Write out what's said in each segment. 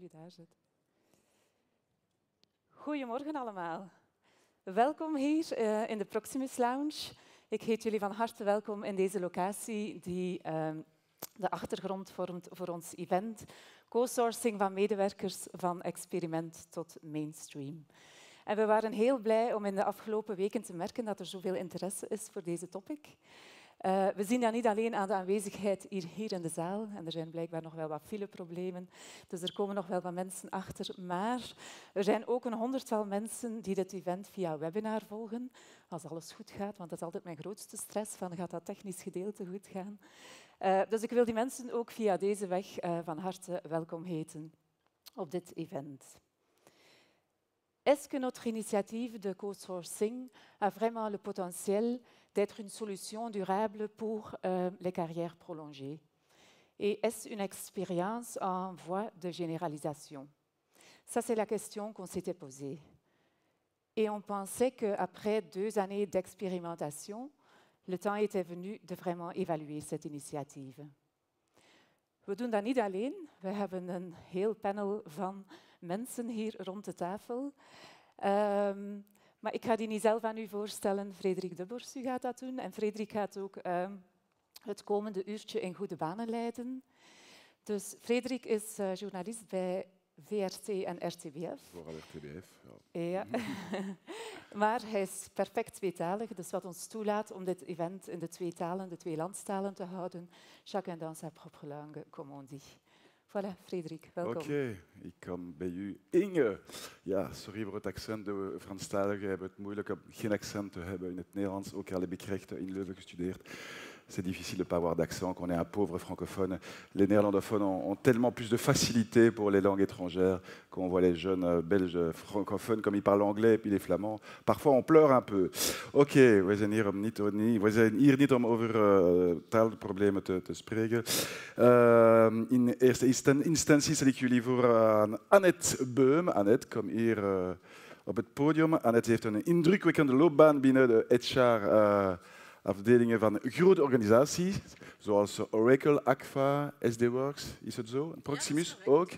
jullie daar zitten. Goedemorgen allemaal. Welkom hier in de Proximus Lounge. Ik heet jullie van harte welkom in deze locatie die de achtergrond vormt voor ons event. Co-sourcing van medewerkers van experiment tot mainstream. En we waren heel blij om in de afgelopen weken te merken dat er zoveel interesse is voor deze topic. We zien dat niet alleen aan de aanwezigheid hier in de zaal. En er zijn blijkbaar nog wel wat fileproblemen, dus er komen nog wel wat mensen achter. Maar er zijn ook een 100-tal mensen die dit event via webinar volgen. Als alles goed gaat, want dat is altijd mijn grootste stress, van gaat dat technisch gedeelte goed gaan. Dus ik wil die mensen ook via deze weg van harte welkom heten op dit event. Est-ce que notre initiative de co-sourcing a vraiment le potentiel d'être une solution durable pour les carrières prolongées? Et est-ce une expérience en voie de généralisation? Ça, c'est la question qu'on s'était posée. Et on pensait qu'après 2 années d'expérimentation, le temps était venu de vraiment évaluer cette initiative. We doen dat niet alleen. We hebben een heel panel van mensen hier rond de tafel. Maar ik ga die niet zelf aan u voorstellen. Frederik Debors gaat dat doen. En Frederik gaat ook het komende uurtje in goede banen leiden. Dus Frederik is journalist bij VRT en RTBF. Vooral RTBF, ja. Ja. Maar hij is perfect tweetalig, dus wat ons toelaat om dit event in de 2 talen, de 2 landstalen te houden. Chacun dans sa propre langue, comme on dit. Voilà, Frederik, welkom. Oké, ik kan bij u. Inge, ja, sorry voor het accent. De Franstaligen hebben het moeilijk om geen accent te hebben in het Nederlands. Ook al heb ik rechten in Leuven gestudeerd. C'est difficile de pas avoir d'accent, qu'on est un pauvre francophone. Les néerlandophones ont tellement plus de facilité pour les langues étrangères qu'on voit les jeunes belges francophones comme ils parlent anglais et puis les flamands. Parfois on pleure un peu. Oké, we zijn hier niet om over taalproblemen te spreken. In eerste instantie stel ik jullie voor aan Annette Beum. Annette, kom hier op het podium. Annette heeft een indrukwekkende loopbaan binnen de HR. Afdelingen van grote organisaties, zoals Oracle, Agfa, SD-Works, is het zo? Proximus ja, ook?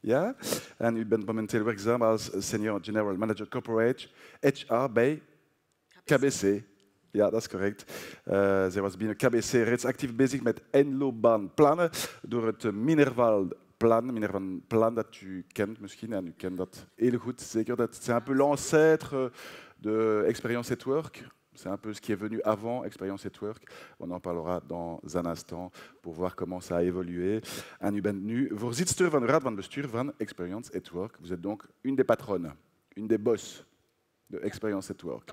Ja. En u bent momenteel werkzaam als Senior General Manager Corporate HR bij KBC. Ja, dat is correct. Zij was binnen KBC reeds actief bezig met loopbaanplannen door het Minervan-plan dat u kent misschien, en u kent dat heel goed, zeker. Dat is een peu l'ancêtre de Experience at Work. C'est un peu ce qui est venu avant Experience at Work. On en parlera dans un instant pour voir comment ça a évolué. En u bent nu voorzitter van de raad van bestuur van Experience at Work. Vous êtes donc une des patronnes, une des bosses de Experience at Work.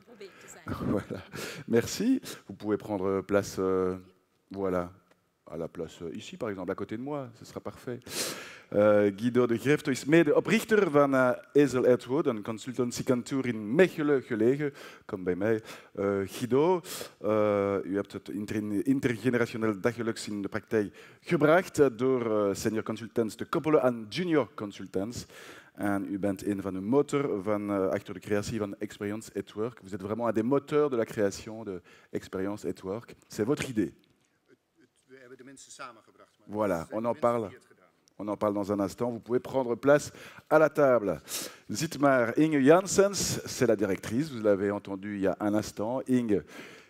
Voilà. Merci. Vous pouvez prendre place, voilà, à la place ici par exemple, à côté de moi. Ce sera parfait. Guido de Grefto is medeoprichter van Hazel Atwood, een consultancykantoor in Mechelen gelegen. Kom bij mij. Guido, u hebt het intergenerationeel dagelijks in de praktijk gebracht door senior consultants te koppelen aan junior consultants. En u bent een van de motor van, achter de creatie van Experience at Work. Vous êtes vraiment un des moteurs de la création de Experience at Work. C'est votre idée. We hebben de mensen samengebracht. Voilà, on en parle. On en parle dans un instant. Vous pouvez prendre place à la table. Zitmar Inge Janssens, c'est la directrice. Vous l'avez entendu il y a un instant. Inge,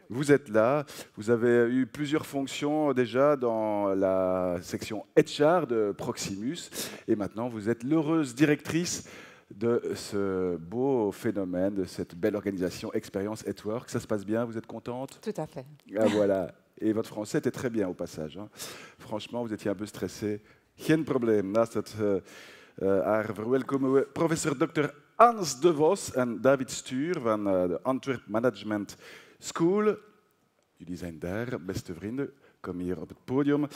vous êtes là. Vous avez eu plusieurs fonctions déjà dans la section HR de Proximus. Et maintenant, vous êtes l'heureuse directrice de ce beau phénomène, de cette belle organisation Experience at Work. Ça se passe bien? Vous êtes contente? Tout à fait. Ah, voilà. Et votre français était très bien au passage, hein. Franchement, vous étiez un peu stressée. Geen probleem. Naast het haar verwelkomen we professor Dr. Hans De Vos en David Stuur van de Antwerp Management School. Jullie zijn daar, beste vrienden. Kom hier op het podium.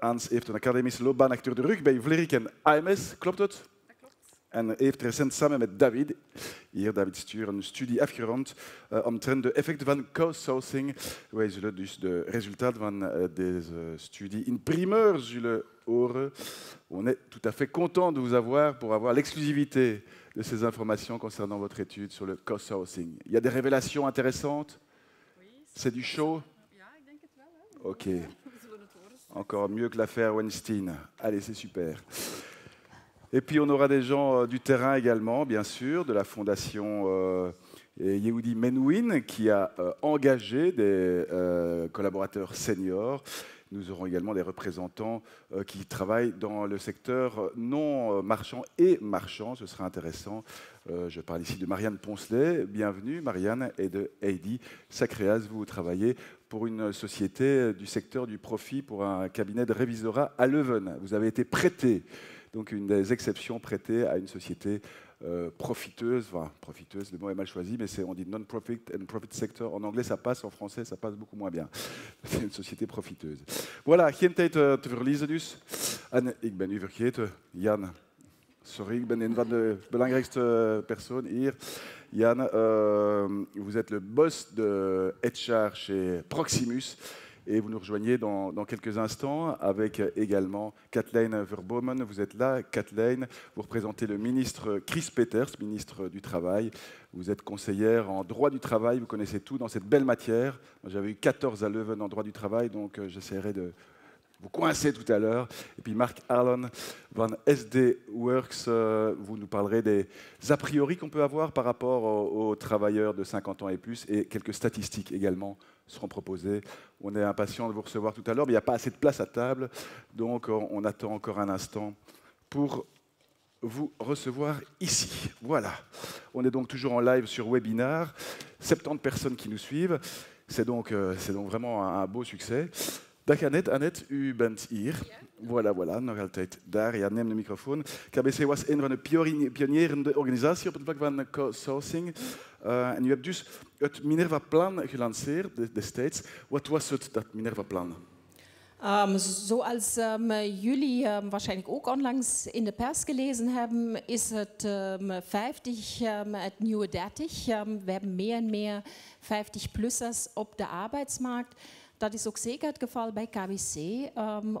Hans heeft een academische loopbaan achter de rug bij Vlerik en AMS. Klopt het? Dat klopt. En heeft recent samen met David, hier David Stuur, een studie afgerond omtrent de effecten van co-sourcing. Wij zullen dus de resultaten van deze studie in primeur zullen heureux. On est tout à fait content de vous avoir pour avoir l'exclusivité de ces informations concernant votre étude sur le co-sourcing. Il y a des révélations intéressantes? Oui. C'est du show? Ja, ik denk het wel. Hè. Ok. Encore mieux que l'affaire Weinstein. Allez, c'est super. Et puis on aura des gens du terrain également, bien sûr, de la fondation Yehudi Menuhin, qui a engagé des collaborateurs seniors. Nous aurons également des représentants qui travaillent dans le secteur non marchand et marchand. Ce sera intéressant. Je parle ici de Marianne Poncelet. Bienvenue, Marianne, et de Heidi Sacréas. Vous travaillez pour une société du secteur du profit, pour un cabinet de révisorat à Leuven. Vous avez été prêté, donc une des exceptions prêtées à une société profiteuse, enfin profiteuse, le mot est mal choisi, mais on dit non-profit and profit sector. En anglais, ça passe, en français, ça passe beaucoup moins bien. C'est une société profiteuse. Voilà, geen tijd te verliezen dus. En ik ben u vergeten, Jan. Sorry, ik ben een van de belangrijkste personen hier. Jan, vous êtes le boss de HR chez Proximus. Et vous nous rejoignez dans quelques instants avec également Kathleen Verbomen. Vous êtes là, Kathleen. Vous représentez le ministre Chris Peters, ministre du Travail. Vous êtes conseillère en droit du travail. Vous connaissez tout dans cette belle matière. J'avais eu 14 à Leuven en droit du travail, donc j'essaierai de vous coincer tout à l'heure. Et puis Mark Allen van SD Works, vous nous parlerez des a priori qu'on peut avoir par rapport aux travailleurs de 50 ans et plus, et quelques statistiques également seront proposées. On est impatient de vous recevoir tout à l'heure, mais il n'y a pas assez de place à table, donc on attend encore un instant pour vous recevoir ici. Voilà, on est donc toujours en live sur Webinar, 70 personnes qui nous suivent, c'est donc vraiment un beau succès. Dag Annette, Annette, u bent hier. Ja. Voilà, voilà, nog altijd daar. Ja, neem de microfoon. KBC was een van de pionierende organisaties op het vlak van co-sourcing. En u hebt dus het Minerva-plan gelanceerd destijds. Wat was het, dat Minerva-plan? Zoals jullie waarschijnlijk ook onlangs in de pers gelezen hebben, is het 50 het nieuwe 30. We hebben meer en meer 50-plussers op de arbeidsmarkt. Dat is ook zeker het geval bij KBC.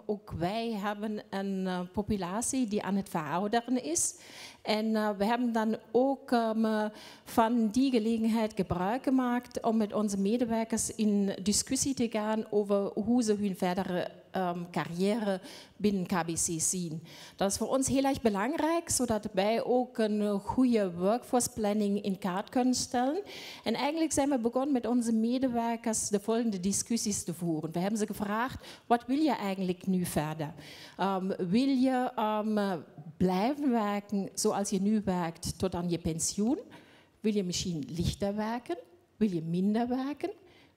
Ook wij hebben een populatie die aan het verouderen is. En we hebben dan ook van die gelegenheid gebruik gemaakt om met onze medewerkers in discussie te gaan over hoe ze hun verdere carrière binnen KBC zien. Dat is voor ons heel erg belangrijk, zodat wij ook een goede workforce planning in kaart kunnen stellen. En eigenlijk zijn we begonnen met onze medewerkers de volgende discussies te voeren. We hebben ze gevraagd, wat wil je eigenlijk nu verder? Wil je blijven werken zoals je nu werkt tot aan je pensioen? Wil je misschien lichter werken? Wil je minder werken?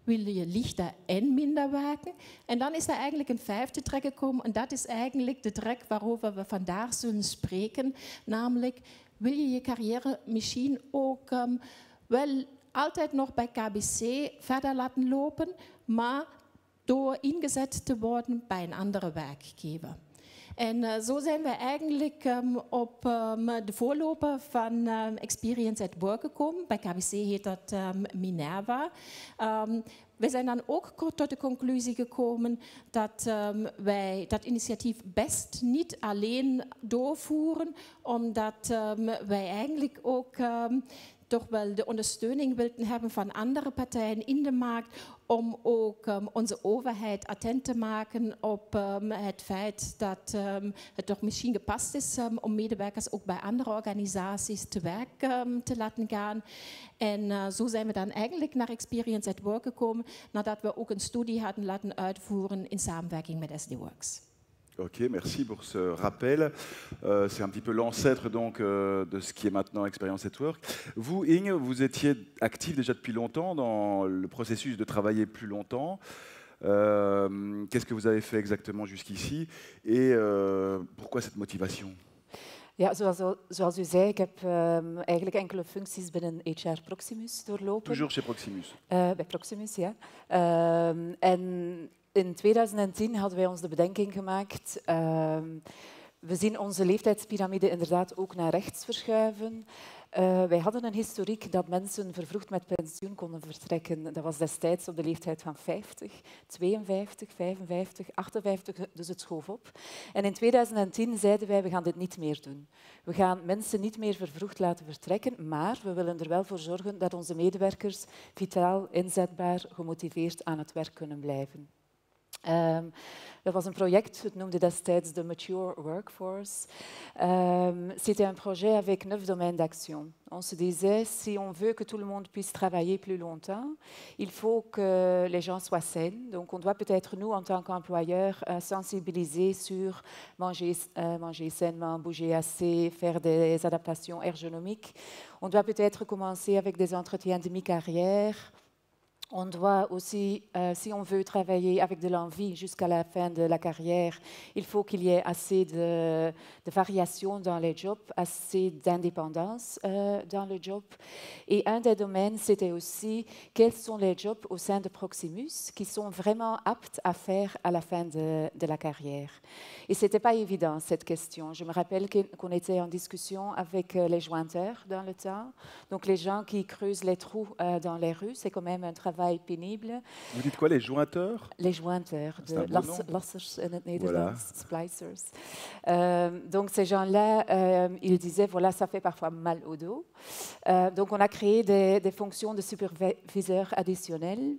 Wil je lichter en minder werken? En dan is er eigenlijk een vijfde trek gekomen. En dat is eigenlijk de trek waarover we vandaag zullen spreken. Namelijk, wil je je carrière misschien ook wel altijd nog bij KBC verder laten lopen, maar door ingezet te worden bij een andere werkgever. En zo zijn we eigenlijk op de voorloper van Experience at Work gekomen. Bij KBC heet dat Minerva. We zijn dan ook kort tot de conclusie gekomen dat wij dat initiatief best niet alleen doorvoeren, omdat wij eigenlijk ook toch wel de ondersteuning wilden hebben van andere partijen in de markt om ook onze overheid attent te maken op het feit dat het toch misschien gepast is om medewerkers ook bij andere organisaties te werk te laten gaan. En zo zijn we dan eigenlijk naar Experience at Work gekomen, nadat we ook een studie hadden laten uitvoeren in samenwerking met SD Works. Ok, merci pour ce rappel. C'est un petit peu l'ancêtre donc de ce qui est maintenant Experience at Work. Vous, Inge, vous étiez active déjà depuis longtemps dans le processus de travailler plus longtemps. Qu'est-ce que vous avez fait exactement jusqu'ici et pourquoi cette motivation? Ja, zoals u zei, ik heb eigenlijk enkele functies binnen HR Proximus doorlopen. Toujours chez Proximus. Bij Proximus, ja. En in 2010 hadden wij ons de bedenking gemaakt. We zien onze leeftijdspyramide inderdaad ook naar rechts verschuiven. Wij hadden een historiek dat mensen vervroegd met pensioen konden vertrekken. Dat was destijds op de leeftijd van 50, 52, 55, 58, dus het schoof op. En in 2010 zeiden wij, we gaan dit niet meer doen. We gaan mensen niet meer vervroegd laten vertrekken, maar we willen er wel voor zorgen dat onze medewerkers vitaal, inzetbaar, gemotiveerd aan het werk kunnen blijven. Dat was een project, het noemde destijds de Mature Workforce. C'était un projet avec 9 domaines d'action. On se disait, si on veut que tout le monde puisse travailler plus longtemps, il faut que les gens soient saines. Donc on doit peut-être, nous, en tant qu'employeurs, sensibiliser sur manger sainement, bouger assez, faire des adaptations ergonomiques. On doit peut-être commencer avec des entretiens de mi-carrière. On doit aussi, si on veut travailler avec de l'envie jusqu'à la fin de la carrière, il faut qu'il y ait assez de variations dans les jobs, assez d'indépendance dans le job. Et un des domaines, c'était aussi quels sont les jobs au sein de Proximus qui sont vraiment aptes à faire à la fin de la carrière. Et ce n'était pas évident, cette question. Je me rappelle qu'on était en discussion avec les jointeurs dans le temps. Donc les gens qui creusent les trous dans les rues, c'est quand même un travail pénible. Vous dites quoi, les jointeurs? Les jointeurs, de lassers in het Nederlands, splicers. Donc ces gens-là, ils disaient, voilà, ça fait parfois mal au dos. Donc on a créé des fonctions de superviseurs additionnels.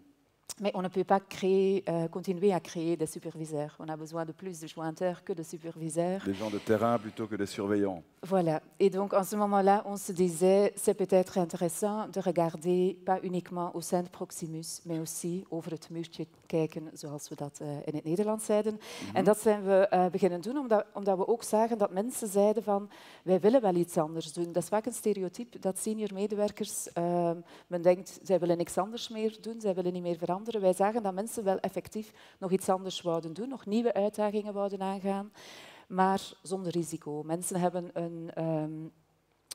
Mais on ne peut pas créer, continuer à créer des superviseurs. On a besoin de plus de jointeurs que de superviseurs. Des gens de terrain plutôt que des surveillants. Voilà. Et donc, en ce moment-là, on se disait, c'est peut-être intéressant de regarder, pas uniquement au sein de Proximus, mais aussi over het muurtje kijken, zoals we dat in het Nederlands zeiden. Mm-hmm. En dat zijn we beginnen doen, omdat we ook zagen dat mensen zeiden van, wij willen wel iets anders doen. Dat is vaak een stereotype dat senior medewerkers, men denkt, zij willen niks anders meer doen, zij willen niet meer veranderen. Wij zagen dat mensen wel effectief nog iets anders wouden doen, nog nieuwe uitdagingen wouden aangaan, maar zonder risico. Mensen hebben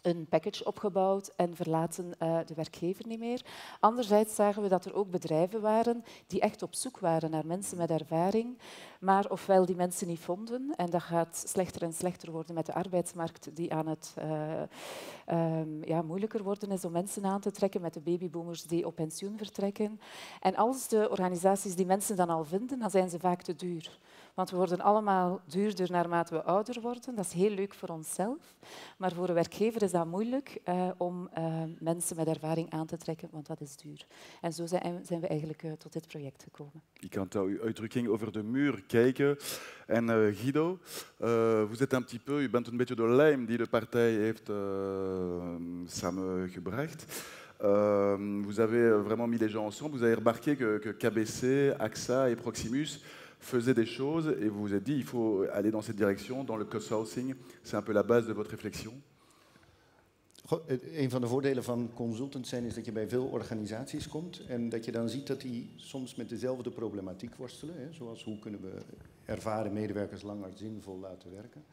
een package opgebouwd en verlaten de werkgever niet meer. Anderzijds zagen we dat er ook bedrijven waren die echt op zoek waren naar mensen met ervaring, maar ofwel die mensen niet vonden, en dat gaat slechter en slechter worden met de arbeidsmarkt die aan het moeilijker worden is om mensen aan te trekken, met de babyboomers die op pensioen vertrekken. En als de organisaties die mensen dan al vinden, dan zijn ze vaak te duur. Want we worden allemaal duurder naarmate we ouder worden. Dat is heel leuk voor onszelf. Maar voor een werkgever is dat moeilijk om mensen met ervaring aan te trekken, want dat is duur. En zo zijn we eigenlijk tot dit project gekomen. Ik kan uw uitdrukking over de muur kijken. En Guido, u bent een beetje de lijm die de partij heeft samengebracht. Vous avez vraiment mis les gens ensemble. Vous avez remarqué que KBC, AXA et Proximus faisiez des choses et vous vous êtes dit il faut aller dans cette direction, dans le consulting. C'est un peu la base de votre réflexion. Een van de voordelen van consultant zijn is dat je bij veel organisaties komt en dat je dan ziet dat die soms met dezelfde problematiek worstelen. Hè, zoals hoe kunnen we ervaren medewerkers langer zinvol laten werken.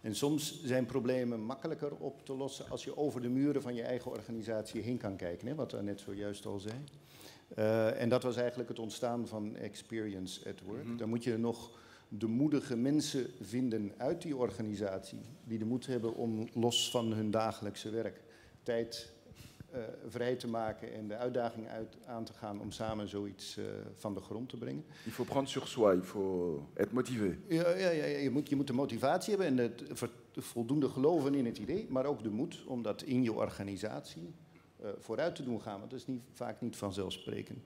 En soms zijn problemen makkelijker op te lossen als je over de muren van je eigen organisatie heen kan kijken. Hè, wat Annette zojuist al zei. En dat was eigenlijk het ontstaan van Experience at Work. Mm-hmm. Dan moet je nog de moedige mensen vinden uit die organisatie die de moed hebben om los van hun dagelijkse werk tijd vrij te maken en de uitdaging aan te gaan om samen zoiets van de grond te brengen. Il faut prendre sur soi, il faut être motivé. Ja, je moet de motivatie hebben en het voldoende geloven in het idee, maar ook de moed om dat in je organisatie vooruit te doen gaan, want dat is vaak niet vanzelfsprekend.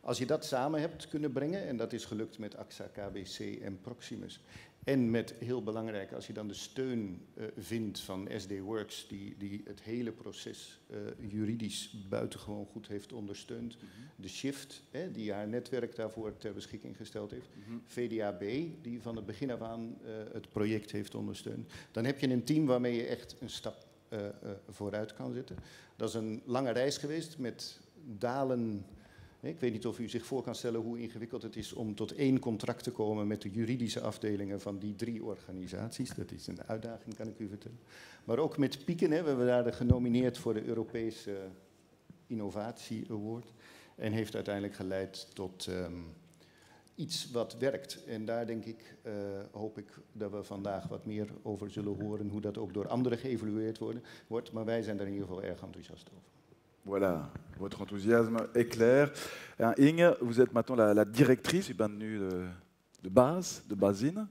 Als je dat samen hebt kunnen brengen, en dat is gelukt met AXA, KBC en Proximus, en met, heel belangrijk, als je dan de steun vindt van SD Works, die het hele proces juridisch buitengewoon goed heeft ondersteund, mm-hmm. de Shift, die haar netwerk daarvoor ter beschikking gesteld heeft, mm-hmm. VDAB, die van het begin af aan het project heeft ondersteund, dan heb je een team waarmee je echt een stap vooruit kan zetten. Dat is een lange reis geweest met dalen. Ik weet niet of u zich voor kan stellen hoe ingewikkeld het is om tot één contract te komen met de juridische afdelingen van die 3 organisaties. Dat is een uitdaging, kan ik u vertellen. Maar ook met pieken, hè. We hebben daar genomineerd voor de Europese Innovatie Award. En heeft uiteindelijk geleid tot iets wat werkt. En daar denk ik, hoop ik dat we vandaag wat meer over zullen horen, hoe dat ook door anderen geëvalueerd wordt. Maar wij zijn daar in ieder geval erg enthousiast over. Voilà, votre enthousiasme est clair. Inge, vous êtes maintenant la directrice du bain de nuit de Basine.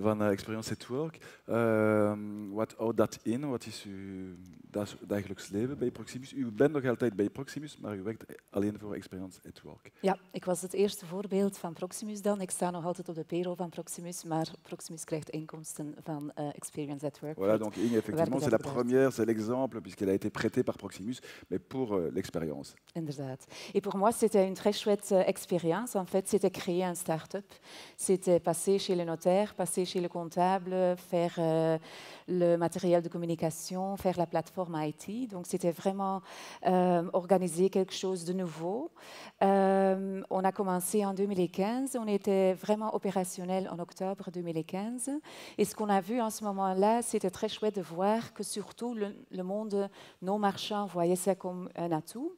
van Experience at Work. Wat houdt dat in? Wat is uw dagelijks leven bij Proximus? U bent nog altijd bij Proximus, maar u werkt alleen voor Experience at Work. Ja, ik was het eerste voorbeeld van Proximus dan. Ik sta nog altijd op de payroll van Proximus, maar Proximus krijgt inkomsten van Experience at Work. Voilà, donc Inge, effectivement, c'est la première, c'est l'exemple, puisqu'elle a été prêtée par Proximus, mais pour l'expérience. Inderdaad. Et pour moi, c'était une très chouette expérience. En fait, c'était créer un start-up. C'était passer chez le notaire, passer chez le comptable, faire le matériel de communication, faire la plateforme IT. Donc, c'était vraiment organiser quelque chose de nouveau. On a commencé en 2015. On était vraiment opérationnel en octobre 2015. Et ce qu'on a vu en ce moment-là, c'était très chouette de voir que surtout le monde non marchand voyait ça comme un atout,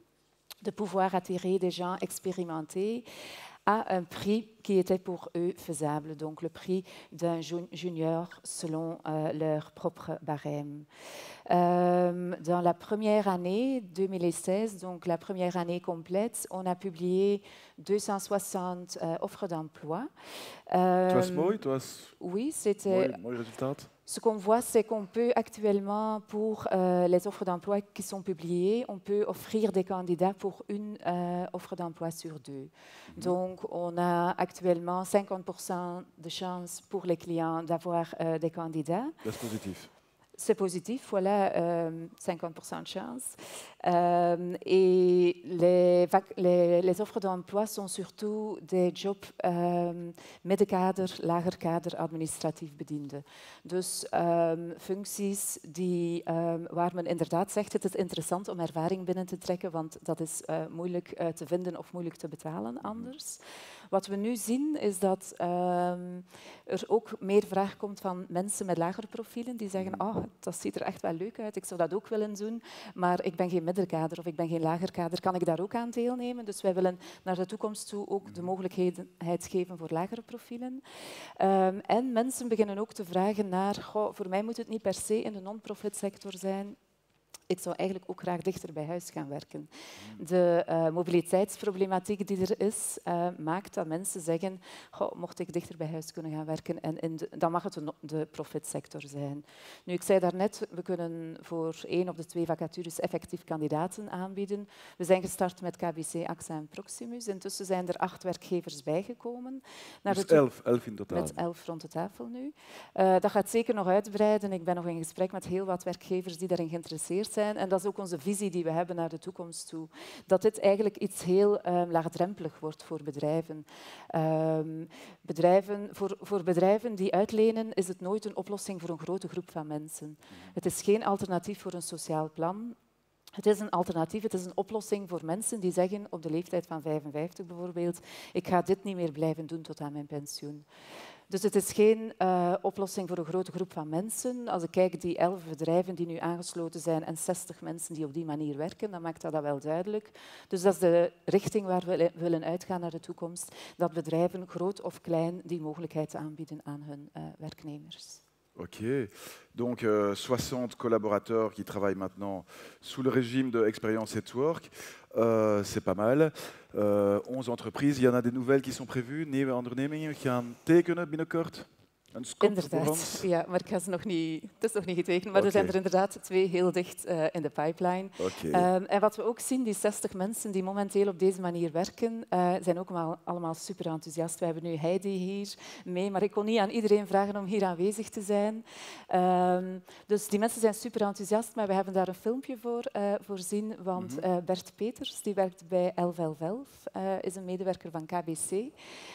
de pouvoir attirer des gens expérimentés à un prix qui était pour eux faisable, donc le prix d'un junior selon leur propre barème. Dans la première année, 2016, donc la première année complète, on a publié 260 offres d'emploi. Oui, c'était... Ce qu'on voit, c'est qu'on peut actuellement, pour les offres d'emploi qui sont publiées, on peut offrir des candidats pour une offre d'emploi sur deux. Donc, on a actuellement 50% de chances pour les clients d'avoir des candidats. C'est positif. C'est positif, voilà, 50% de chance. Et les offres d'emploi sont surtout des jobs met de kader, lager kader, administratief bediende. Dus functies die, waar men inderdaad zegt, het is interessant om ervaring binnen te trekken, want dat is moeilijk te vinden of moeilijk te betalen anders. Wat we nu zien is dat er ook meer vraag komt van mensen met lager profielen die zeggen, oh, dat ziet er echt wel leuk uit, ik zou dat ook willen doen, maar ik ben geen middelkader of ik ben geen lagerkader, kan ik daar ook aan deelnemen? Dus wij willen naar de toekomst toe ook de mogelijkheid geven voor lagere profielen. En mensen beginnen ook te vragen naar, goh, voor mij moet het niet per se in de non-profit sector zijn. Ik zou eigenlijk ook graag dichter bij huis gaan werken. De mobiliteitsproblematiek die er is, maakt dat mensen zeggen, goh, mocht ik dichter bij huis kunnen gaan werken, en dan mag het de profitsector zijn. Nu, ik zei daarnet, we kunnen voor 1 op de 2 vacatures effectief kandidaten aanbieden. We zijn gestart met KBC, AXA en Proximus. Intussen zijn er 8 werkgevers bijgekomen. Dus 11 in totaal? Met 11 rond de tafel nu. Dat gaat zeker nog uitbreiden. Ik ben nog in gesprek met heel wat werkgevers die daarin geïnteresseerd zijn. En dat is ook onze visie die we hebben naar de toekomst toe. Dat dit eigenlijk iets heel laagdrempelig wordt voor bedrijven. Voor bedrijven die uitlenen is het nooit een oplossing voor een grote groep van mensen. Het is geen alternatief voor een sociaal plan. Het is een alternatief, het is een oplossing voor mensen die zeggen, op de leeftijd van 55 bijvoorbeeld, ik ga dit niet meer blijven doen tot aan mijn pensioen. Dus het is geen oplossing voor een grote groep van mensen. Als ik kijk, die 11 bedrijven die nu aangesloten zijn en 60 mensen die op die manier werken, dan maakt dat wel duidelijk. Dus dat is de richting waar we willen uitgaan naar de toekomst. Dat bedrijven, groot of klein, die mogelijkheid aanbieden aan hun werknemers. Ok, donc 60 collaborateurs qui travaillent maintenant sous le régime de Experience at Work, c'est pas mal. 11 entreprises, il y en a des nouvelles qui sont prévues, nieuwe ondernemingen gaan tekenen binnenkort. Inderdaad, ja, maar het is nog niet getekend, maar er zijn er inderdaad 2 heel dicht in de pipeline. En wat we ook zien, die 60 mensen die momenteel op deze manier werken, zijn ook allemaal super enthousiast. We hebben nu Heidi hier mee, maar ik kon niet aan iedereen vragen om hier aanwezig te zijn. Dus die mensen zijn super enthousiast, maar we hebben daar een filmpje voor voorzien, want Bert Peters, die werkt bij 1111, is een medewerker van KBC.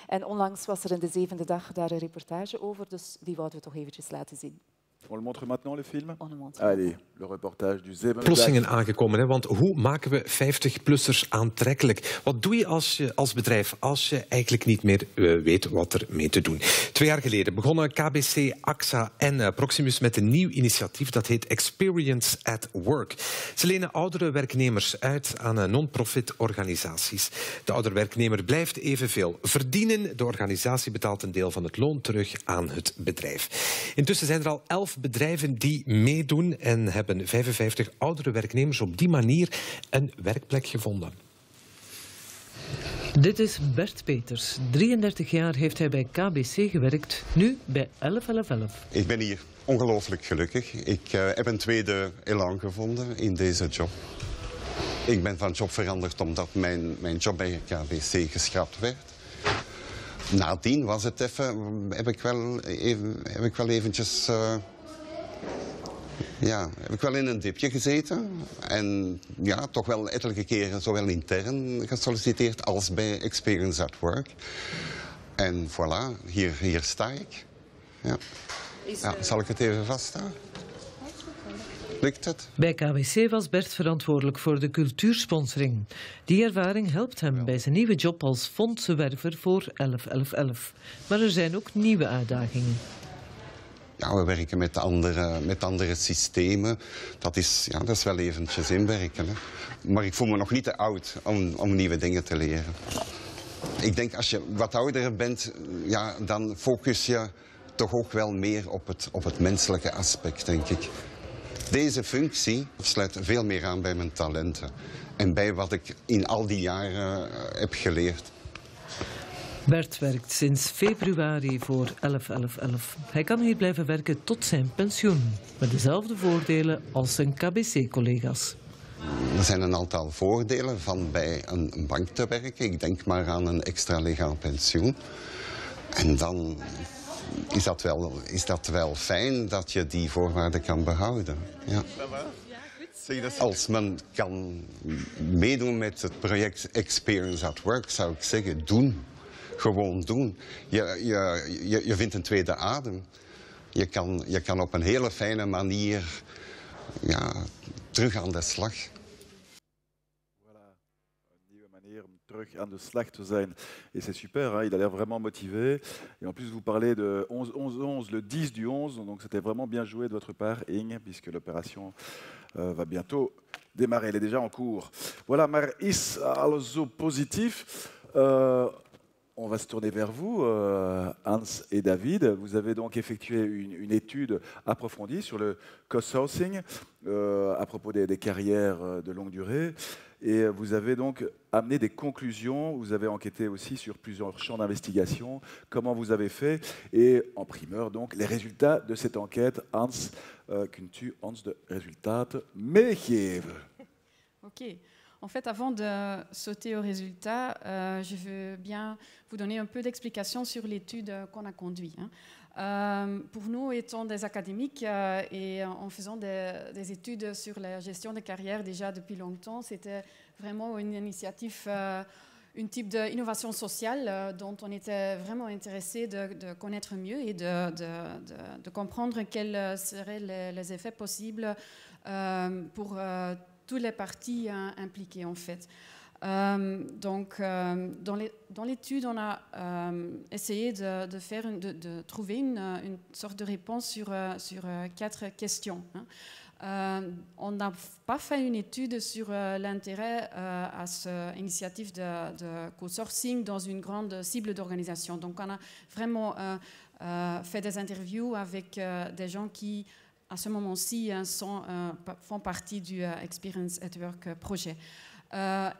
En onlangs was er in de 7e dag daar een reportage over. Dus die wouden we toch eventjes laten zien. On le montre maintenant, le film? On le montre. Allez, le reportage du 7e dag. Oplossingen aangekomen, hè? Want hoe maken we 50-plussers aantrekkelijk? Wat doe je als bedrijf als je eigenlijk niet meer weet wat er mee te doen? 2 jaar geleden begonnen KBC, AXA en Proximus met een nieuw initiatief. Dat heet Experience at Work. Ze lenen oudere werknemers uit aan non-profit organisaties. De oudere werknemer blijft evenveel verdienen. De organisatie betaalt een deel van het loon terug aan het bedrijf. Intussen zijn er al 11 bedrijven die meedoen en hebben 55 oudere werknemers op die manier een werkplek gevonden. Dit is Bert Peters. 33 jaar heeft hij bij KBC gewerkt, nu bij 1111. Ik ben hier ongelooflijk gelukkig. Ik heb een tweede elan gevonden in deze job. Ik ben van job veranderd omdat mijn job bij KBC geschrapt werd. Nadien was het even, heb ik wel eventjes... Heb ik wel in een dipje gezeten en ja, toch wel ettelijke keren zowel intern gesolliciteerd als bij Experience at Work. En voilà, hier sta ik. Ja. Zal ik het even vaststaan? Lukt het? Bij KWC was Bert verantwoordelijk voor de cultuursponsoring. Die ervaring helpt hem bij zijn nieuwe job als fondsenwerver voor 1111. Maar er zijn ook nieuwe uitdagingen. Ja, we werken met andere systemen. Dat is wel eventjes inwerken. Hè. Maar ik voel me nog niet te oud om nieuwe dingen te leren. Ik denk, als je wat ouder bent, ja, dan focus je toch ook wel meer op het menselijke aspect, denk ik. Deze functie sluit veel meer aan bij mijn talenten. En bij wat ik in al die jaren heb geleerd. Bert werkt sinds februari voor 111111. Hij kan hier blijven werken tot zijn pensioen. Met dezelfde voordelen als zijn KBC-collega's. Er zijn een aantal voordelen van bij een bank te werken. Ik denk maar aan een extra legaal pensioen. En dan is dat wel fijn dat je die voorwaarden kan behouden. Ja. Als men kan meedoen met het project Experience at Work, zou ik zeggen, doen. Gewoon doen. Je vindt een tweede adem. Je kan op een hele fijne manier terug aan de slag. Voilà. Een nieuwe manier om terug aan de slag te zijn. Et c'est super, hein? Il a l'air vraiment motivé. Et en plus, vous parlez de 11-11-11, le 10 du 11. Donc c'était vraiment bien joué de votre part, Inge, puisque l'opération va bientôt démarrer. Elle est déjà en cours. Voilà, maar is alles zo positief? On va se tourner vers vous, Hans et David. Vous avez donc effectué une étude approfondie sur le cost-housing à propos des carrières de longue durée. Et vous avez donc amené des conclusions. Vous avez enquêté aussi sur plusieurs champs d'investigation. Comment vous avez fait? Et en primeur, donc, les résultats de cette enquête. Hans, kunt u ons de resultaten meegeven? OK. En fait, avant de sauter aux résultats, je veux bien vous donner un peu d'explication sur l'étude qu'on a conduite. Hein. Pour nous, étant des académiques et en faisant des études sur la gestion de carrière déjà depuis longtemps, c'était vraiment une initiative, un type d'innovation sociale dont on était vraiment intéressé de connaître mieux et de comprendre quels seraient les effets possibles pour toutes les parties impliquées, en fait. Dans l'étude, on a essayé de trouver une sorte de réponse sur quatre questions. Hein. On n'a pas fait une étude sur l'intérêt à cette initiative de co-sourcing dans une grande cible d'organisation. Donc, on a vraiment fait des interviews avec des gens qui, à ce moment-ci, font partie du Experience at Work projet.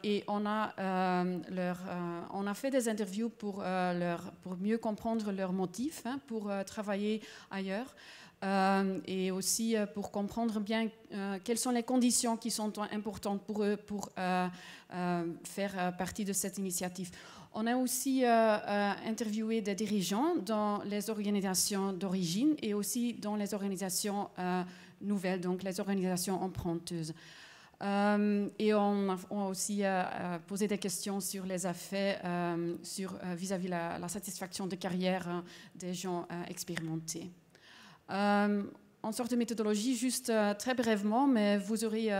Et on a fait des interviews pour mieux comprendre leurs motifs, hein, pour travailler ailleurs, et aussi pour comprendre bien quelles sont les conditions qui sont importantes pour eux pour faire partie de cette initiative. On a aussi interviewé des dirigeants dans les organisations d'origine et aussi dans les organisations nouvelles, donc les organisations emprunteuses. Et on a aussi posé des questions sur les effets vis-à-vis la satisfaction de carrière des gens expérimentés. En sorte de méthodologie, juste très brièvement, mais vous aurez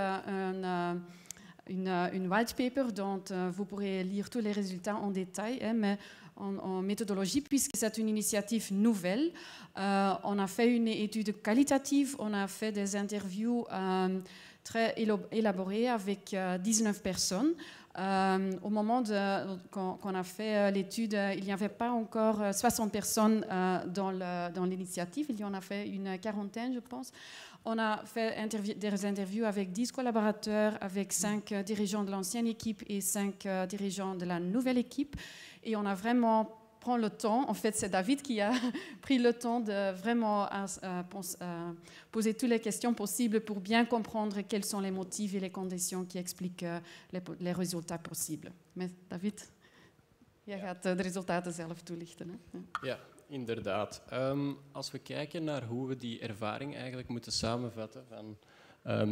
une white paper dont vous pourrez lire tous les résultats en détail, hein, mais en méthodologie, puisque c'est une initiative nouvelle. On a fait une étude qualitative, on a fait des interviews très élaborées avec 19 personnes. Au moment qu'on a fait l'étude, il n'y avait pas encore 60 personnes dans l'initiative. Il y en a fait une quarantaine, je pense. On a fait des interviews avec 10 collaborateurs, avec 5 dirigeants de l'ancienne équipe et 5 dirigeants de la nouvelle équipe. Et on a vraiment pris le temps, en fait c'est David qui a pris le temps de vraiment poser toutes les questions possibles pour bien comprendre quels sont les motifs et les conditions qui expliquent les résultats possibles. Maar David, jij gaat de resultaten zelf toelichten. Hè? Ja. Inderdaad. Als we kijken naar hoe we die ervaring eigenlijk moeten samenvatten van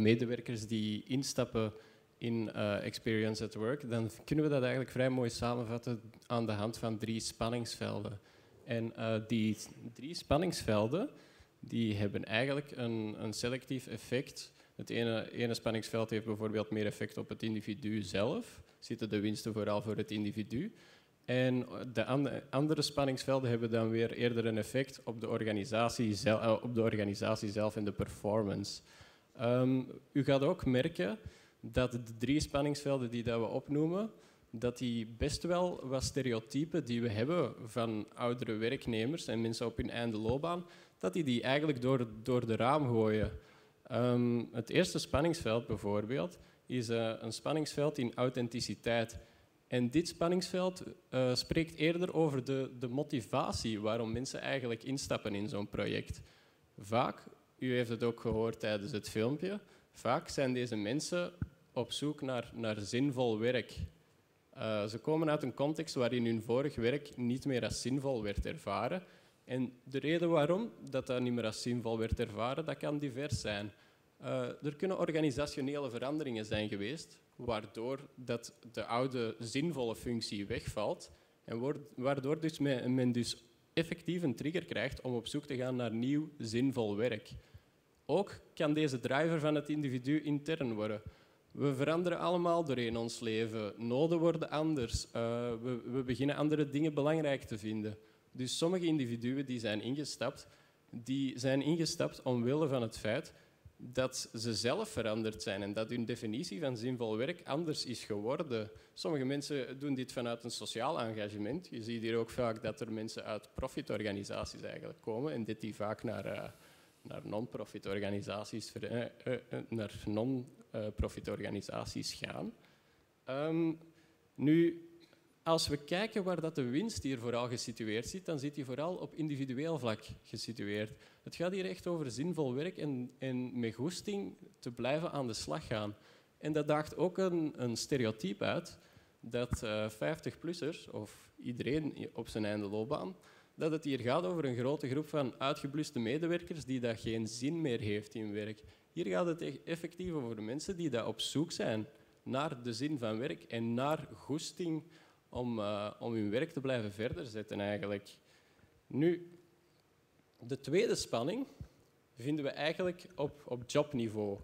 medewerkers die instappen in Experience at Work, dan kunnen we dat eigenlijk vrij mooi samenvatten aan de hand van 3 spanningsvelden. En die 3 spanningsvelden die hebben eigenlijk een selectief effect. Het ene spanningsveld heeft bijvoorbeeld meer effect op het individu zelf. Zitten de winsten vooral voor het individu. En de andere spanningsvelden hebben dan weer eerder een effect op de organisatie zelf en de performance. U gaat ook merken dat de 3 spanningsvelden die dat we opnoemen, dat die best wel wat stereotypen die we hebben van oudere werknemers en mensen op hun einde loopbaan, dat die eigenlijk door de raam gooien. Het eerste spanningsveld bijvoorbeeld is een spanningsveld in authenticiteit. En dit spanningsveld spreekt eerder over de motivatie waarom mensen eigenlijk instappen in zo'n project. Vaak, u heeft het ook gehoord tijdens het filmpje, vaak zijn deze mensen op zoek naar zinvol werk. Ze komen uit een context waarin hun vorig werk niet meer als zinvol werd ervaren. En de reden waarom dat niet meer als zinvol werd ervaren, dat kan divers zijn. Er kunnen organisationele veranderingen zijn geweest, waardoor dat de oude zinvolle functie wegvalt en waardoor dus men effectief een trigger krijgt om op zoek te gaan naar nieuw zinvol werk. Ook kan deze driver van het individu intern worden. We veranderen allemaal doorheen ons leven, noden worden anders, we beginnen andere dingen belangrijk te vinden. Dus sommige individuen die zijn ingestapt omwille van het feit dat ze zelf veranderd zijn en dat hun definitie van zinvol werk anders is geworden. Sommige mensen doen dit vanuit een sociaal engagement. Je ziet hier ook vaak dat er mensen uit profitorganisaties eigenlijk komen en dit die vaak naar non-profitorganisaties gaan. Nu, als we kijken waar dat de winst hier vooral gesitueerd zit, dan zit die vooral op individueel vlak gesitueerd. Het gaat hier echt over zinvol werk en met goesting te blijven aan de slag gaan. En dat daagt ook een stereotype uit dat 50-plussers, of iedereen op zijn einde loopbaan, dat het hier gaat over een grote groep van uitgebluste medewerkers die dat geen zin meer heeft in werk. Hier gaat het echt effectief over mensen die dat op zoek zijn naar de zin van werk en naar goesting om hun werk te blijven verder zetten eigenlijk. Nu, de tweede spanning vinden we eigenlijk op jobniveau.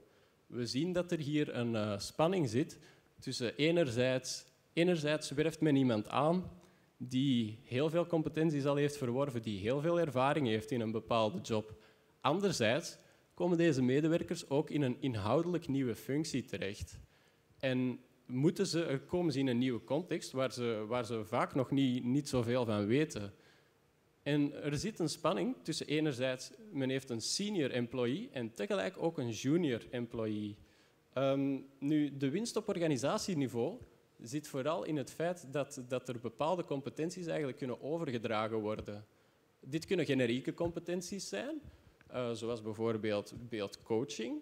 We zien dat er hier een spanning zit tussen enerzijds werft men iemand aan die heel veel competenties al heeft verworven, die heel veel ervaring heeft in een bepaalde job. Anderzijds komen deze medewerkers ook in een inhoudelijk nieuwe functie terecht. En komen ze in een nieuwe context waar ze vaak nog niet zoveel van weten. En er zit een spanning tussen enerzijds, men heeft een senior employee en tegelijk ook een junior employee. Nu, de winst op organisatieniveau zit vooral in het feit dat er bepaalde competenties eigenlijk kunnen overgedragen worden. Dit kunnen generieke competenties zijn, zoals bijvoorbeeld beeldcoaching.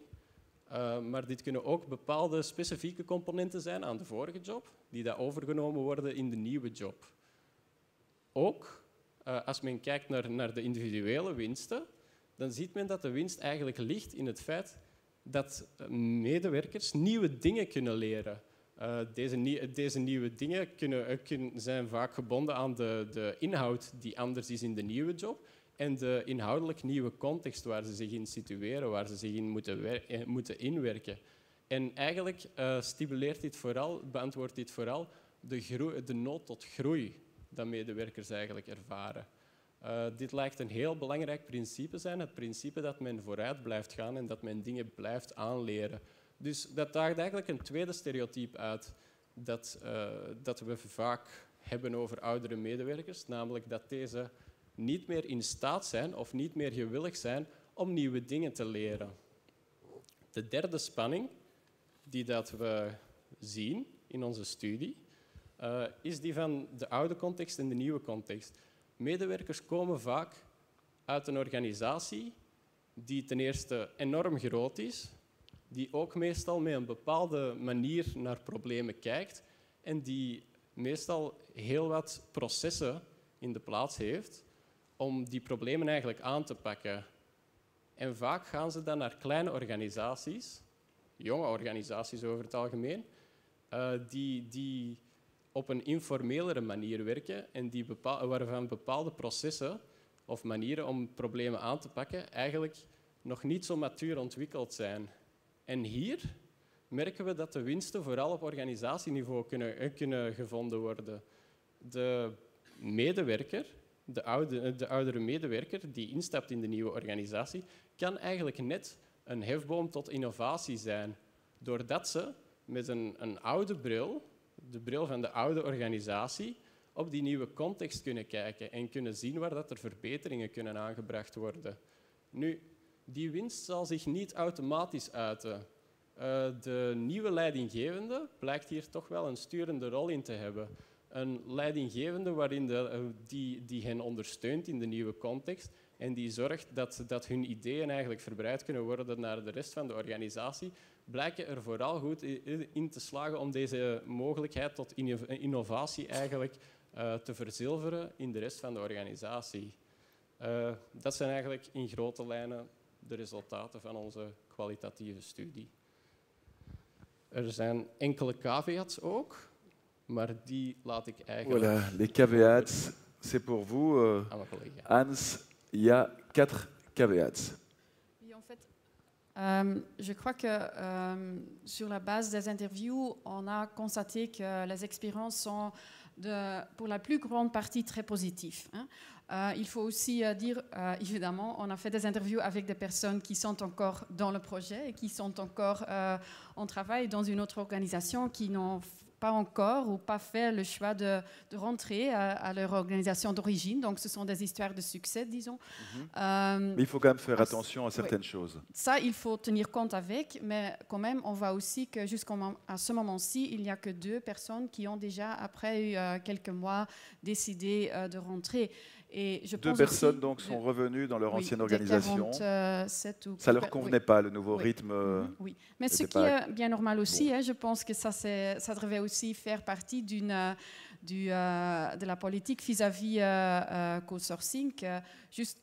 Maar dit kunnen ook bepaalde specifieke componenten zijn aan de vorige job, die daar overgenomen worden in de nieuwe job. Ook als men kijkt naar de individuele winsten, dan ziet men dat de winst eigenlijk ligt in het feit dat medewerkers nieuwe dingen kunnen leren. Deze nieuwe dingen zijn vaak gebonden aan de inhoud die anders is in de nieuwe job. En de inhoudelijk nieuwe context waar ze zich in situeren, waar ze zich in moeten inwerken. En eigenlijk beantwoordt dit vooral de nood tot groei dat medewerkers eigenlijk ervaren. Dit lijkt een heel belangrijk principe te zijn, het principe dat men vooruit blijft gaan en dat men dingen blijft aanleren. Dus dat daagt eigenlijk een tweede stereotype uit dat we vaak hebben over oudere medewerkers, namelijk dat deze niet meer in staat zijn of niet meer gewillig zijn om nieuwe dingen te leren. De derde spanning die dat we zien in onze studie is die van de oude context en de nieuwe context. Medewerkers komen vaak uit een organisatie die ten eerste enorm groot is, die ook meestal met een bepaalde manier naar problemen kijkt en die meestal heel wat processen in de plaats heeft om die problemen eigenlijk aan te pakken. En vaak gaan ze dan naar kleine organisaties, jonge organisaties over het algemeen, die op een informelere manier werken en die waarvan bepaalde processen of manieren om problemen aan te pakken eigenlijk nog niet zo matuur ontwikkeld zijn. En hier merken we dat de winsten vooral op organisatieniveau kunnen gevonden worden. De medewerker, de oudere medewerker die instapt in de nieuwe organisatie, kan eigenlijk net een hefboom tot innovatie zijn, doordat ze met een oude bril, de bril van de oude organisatie, op die nieuwe context kunnen kijken en kunnen zien waar dat er verbeteringen kunnen aangebracht worden. Nu, die winst zal zich niet automatisch uiten. De nieuwe leidinggevende blijkt hier toch wel een sturende rol in te hebben. Een leidinggevende waarin die hen ondersteunt in de nieuwe context en die zorgt dat hun ideeën eigenlijk verbreid kunnen worden naar de rest van de organisatie, blijken er vooral goed in te slagen om deze mogelijkheid tot innovatie eigenlijk te verzilveren in de rest van de organisatie. Dat zijn eigenlijk in grote lijnen de resultaten van onze kwalitatieve studie. Er zijn enkele caveats ook, maar die laat ik eigenlijk... Voilà, les caveats, c'est pour vous. Hans, il y a 4 caveats. Je crois que sur la base des interviews, on a constaté que les expériences sont pour la plus grande partie très positives. Hein. Il faut aussi dire, évidemment, on a fait des interviews avec des personnes qui sont encore dans le projet et qui sont encore en travail dans une autre organisation, qui n'ont pas encore ou pas fait le choix de rentrer à leur organisation d'origine. Donc, ce sont des histoires de succès, disons. Mais il faut quand même faire attention à certaines choses. Ça, il faut tenir compte avec, mais quand même, on voit aussi que jusqu'à ce moment-ci, il n'y a que 2 personnes qui ont déjà, après quelques mois, décidé de rentrer. Et je pense personnes donc sont revenues dans leur ancienne organisation. 47 ou... Ça leur convenait pas le nouveau rythme. Oui, mais ce qui est bien normal aussi. Bon. Hein, je pense que ça devait aussi faire partie de la politique vis-à-vis co-sourcing, juste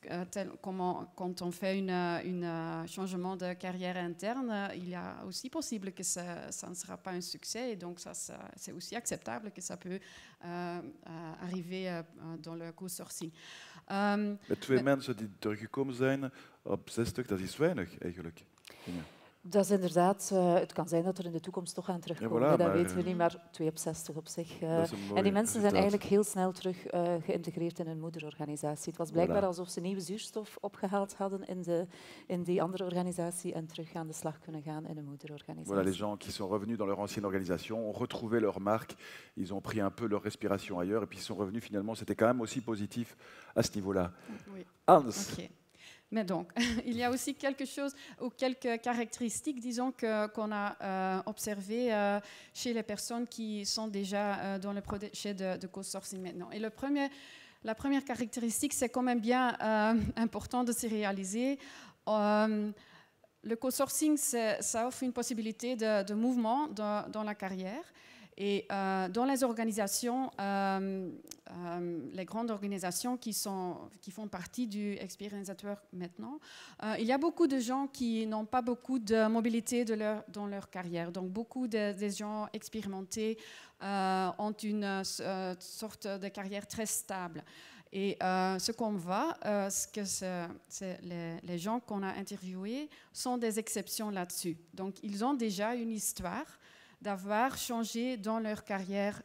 quand on fait un changement de carrière interne, il est aussi possible que ça ne sera pas un succès, et donc ça c'est aussi acceptable que ça peut arriver dans le co-sourcing. Met 2 mensen die teruggekomen zijn op 6 stuk, dat is weinig eigenlijk. Ja. Dat is inderdaad, het kan zijn dat er in de toekomst toch aan terugkomen, ja, voilà, dat weten we niet, maar 2 op 60 op zich. En die mensen zijn eigenlijk heel snel terug geïntegreerd in hun moederorganisatie. Het was blijkbaar alsof ze nieuwe zuurstof opgehaald hadden in die andere organisatie en terug aan de slag kunnen gaan in hun moederorganisatie. Voilà, les gens qui sont revenus dans leur ancienne organisation ont retrouvé leur marque, ils ont pris un peu leur respiration ailleurs et puis ils sont revenus finalement, c'était quand même aussi positif à ce niveau-là. Oui. Hans. Okay. Mais donc, il y a aussi quelque chose ou quelques caractéristiques, disons, qu'on a observées chez les personnes qui sont déjà dans le projet de co-sourcing maintenant. Et la première caractéristique, c'est quand même bien important de se réaliser. Le co-sourcing, ça offre une possibilité de mouvement dans la carrière. Et dans les organisations, les grandes organisations qui font partie du Experience at Work maintenant, il y a beaucoup de gens qui n'ont pas beaucoup de mobilité dans leur carrière. Donc beaucoup des gens expérimentés ont une sorte de carrière très stable. Et ce qu'on voit, les gens qu'on a interviewés sont des exceptions là-dessus. Donc ils ont déjà une histoire d'avoir changé dans leur carrière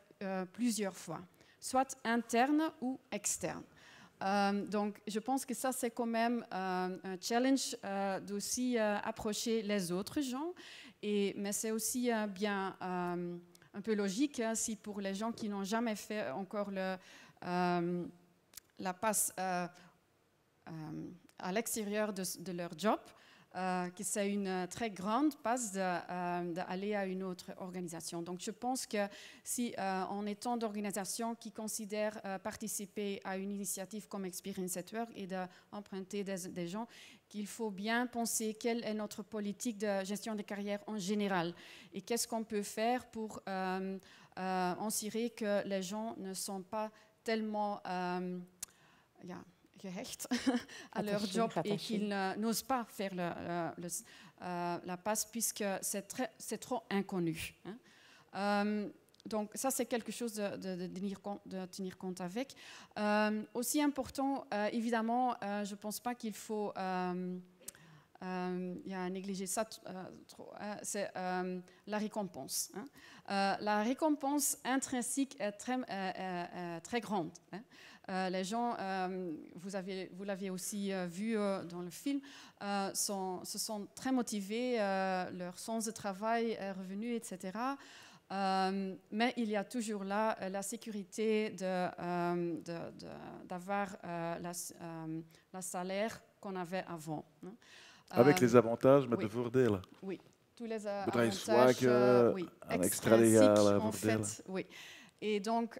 plusieurs fois, soit interne ou externe. Donc, je pense que ça, c'est quand même un challenge d'aussi approcher les autres gens. Mais c'est aussi bien un peu logique, hein, si pour les gens qui n'ont jamais fait encore la passe à l'extérieur de leur job, que c'est une très grande passe d'aller à une autre organisation. Donc je pense que si on est tant d'organisations qui considèrent participer à une initiative comme Experience at Work et d'emprunter des gens, qu'il faut bien penser quelle est notre politique de gestion des carrières en général et qu'est-ce qu'on peut faire pour assurer que les gens ne sont pas tellement gehecht à leur job et qu'ils n'osent pas faire la passe puisque c'est trop inconnu. Hein. Donc ça, c'est quelque chose de tenir compte avec. Aussi important, évidemment, je ne pense pas qu'il faut négliger ça trop, hein, c'est la récompense. Hein. La récompense intrinsique est très grande. Hein. Les gens, vous l'avez aussi vu dans le film, se sont très motivés, leur sens de travail est revenu, etc., mais il y a toujours là la sécurité d'avoir la salaire qu'on avait avant. Hein. Avec les avantages, met de voordelen. Oui, tous les avantages. Oui, extrinsiques en fait. Oui. Et donc,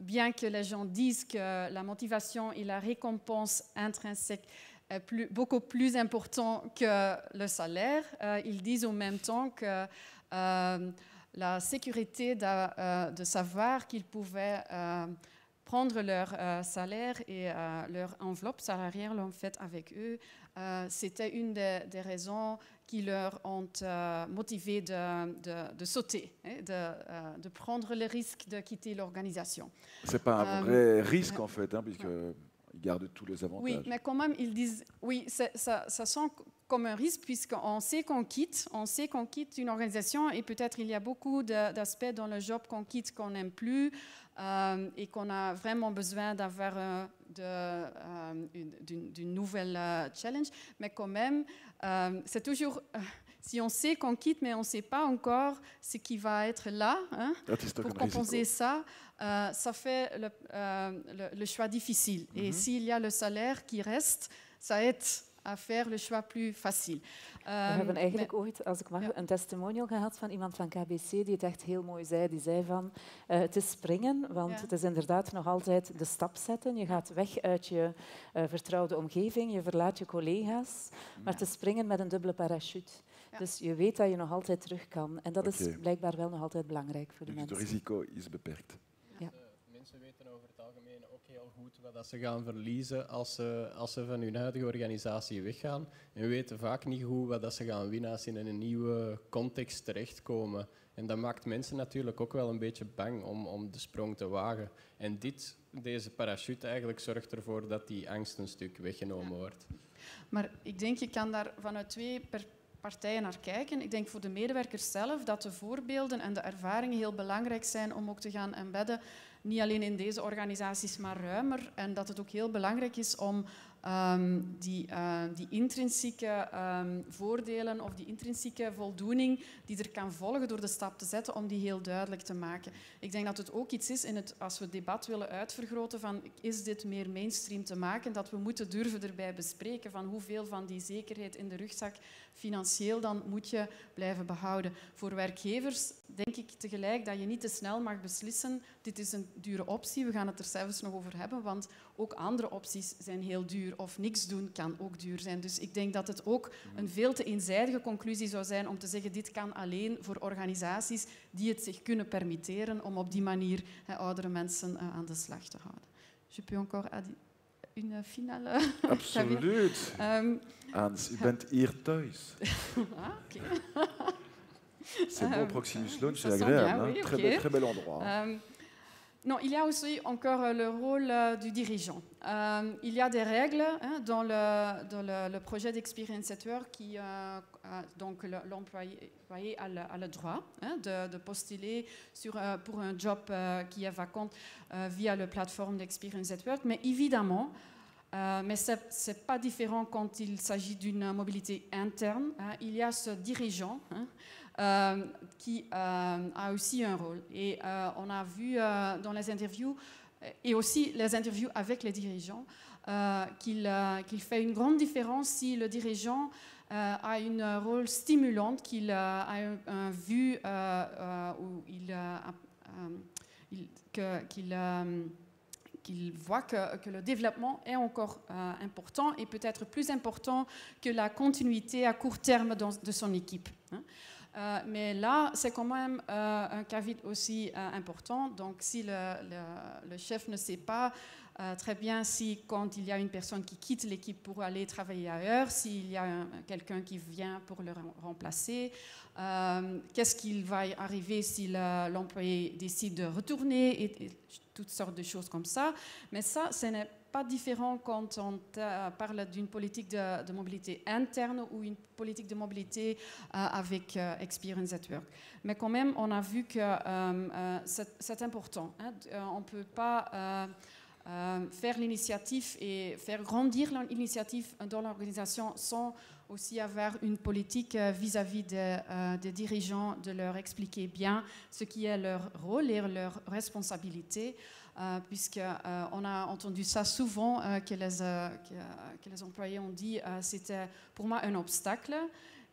bien que les gens disent que la motivation et la récompense intrinsèque est beaucoup plus important que le salaire, ils disent en même temps que la sécurité de savoir qu'ils pouvaient prendre leur salaire et leur enveloppe salariale en fait avec eux, c'était une des raisons qui leur ont motivé de sauter, hein, de prendre le risque de quitter l'organisation. C'est pas un vrai risque en fait, hein, puisque ils gardent tous les avantages. Oui, mais quand même, ils disent, oui, ça sent comme un risque, puisqu'on sait qu'on quitte, une organisation, et peut-être il y a beaucoup d'aspects dans le job qu'on quitte, qu'on n'aime plus, et qu'on a vraiment besoin d'avoir d'une nouvelle challenge. Mais quand même, c'est toujours... Si on sait qu'on quitte, mais on ne sait pas encore ce qui va être là, hein, pour compenser ça, ça fait le choix difficile. Mm-hmm. Et s'il y a le salaire qui reste, ça aide à faire le choix plus facile. We hebben eigenlijk ooit, als ik mag, een testimonial gehad van iemand van KBC die het echt heel mooi zei. Die zei van, het is springen, want het is inderdaad nog altijd de stap zetten. Je gaat weg uit je vertrouwde omgeving, je verlaat je collega's, maar het is springen met een dubbele parachute. Ja. Dus je weet dat je nog altijd terug kan. En dat is blijkbaar wel nog altijd belangrijk voor de mensen. Het risico is beperkt. Ja. Mensen weten over het algemeen ook heel goed wat ze gaan verliezen als ze van hun huidige organisatie weggaan. En weten vaak niet goed wat ze gaan winnen als ze in een nieuwe context terechtkomen. En dat maakt mensen natuurlijk ook wel een beetje bang om de sprong te wagen. En deze parachute eigenlijk zorgt ervoor dat die angst een stuk weggenomen wordt. Maar ik denk, je kan daar vanuit twee partijen naar kijken. Ik denk voor de medewerkers zelf dat de voorbeelden en de ervaringen heel belangrijk zijn om ook te gaan embedden, niet alleen in deze organisaties, maar ruimer. En dat het ook heel belangrijk is om die intrinsieke voordelen of die intrinsieke voldoening die er kan volgen door de stap te zetten, om die heel duidelijk te maken. Ik denk dat het ook iets is, als we het debat willen uitvergroten van is dit meer mainstream te maken, dat we moeten durven erbij bespreken van hoeveel van die zekerheid in de rugzak financieel dan moet je blijven behouden. Voor werkgevers denk ik tegelijk dat je niet te snel mag beslissen, dit is een dure optie, we gaan het er zelfs nog over hebben, want ook andere opties zijn heel duur. Of niks doen kan ook duur zijn. Dus ik denk dat het ook een veel te eenzijdige conclusie zou zijn om te zeggen dit kan alleen voor organisaties die het zich kunnen permitteren om op die manier oudere mensen aan de slag te houden. Je peux encore une finale? Absoluut. Hans, u bent hier thuis. Ah, c'est bon, Proximus Lounge, c'est agréable. Oui, très, très bel endroit. Non, il y a aussi encore le rôle du dirigeant. Il y a des règles, hein, dans le projet d'Experience at Work qui donc l'employé a le droit, hein, de postuler pour un job qui est vacant via la plateforme d'Experience at Work, mais évidemment. Mais ce n'est pas différent quand il s'agit d'une mobilité interne. Hein, il y a ce dirigeant, hein, qui a aussi un rôle. Et on a vu dans les interviews, et aussi les interviews avec les dirigeants, qu'il fait une grande différence si le dirigeant a une rôle stimulante qu'il a vu où qu'il voit que le développement est encore important et peut-être plus important que la continuité à court terme de son équipe. Hein. Mais là, c'est quand même un cas vite aussi important. Donc, si le chef ne sait pas très bien si quand il y a une personne qui quitte l'équipe pour aller travailler ailleurs, s'il y a quelqu'un qui vient pour le remplacer, qu'est-ce qu'il va arriver si l'employé décide de retourner, et toutes sortes de choses comme ça. Mais ça, ce n'est pas différent quand on parle d'une politique de mobilité interne ou une politique de mobilité avec Experience at Work. Mais quand même, on a vu que c'est important. Hein. On ne peut pas faire l'initiative et faire grandir l'initiative dans l'organisation sans aussi avoir une politique vis-à-vis des dirigeants, de leur expliquer bien ce qui est leur rôle et leur responsabilité. Puisqu'on a entendu ça souvent, que les employés ont dit c'était pour moi un obstacle.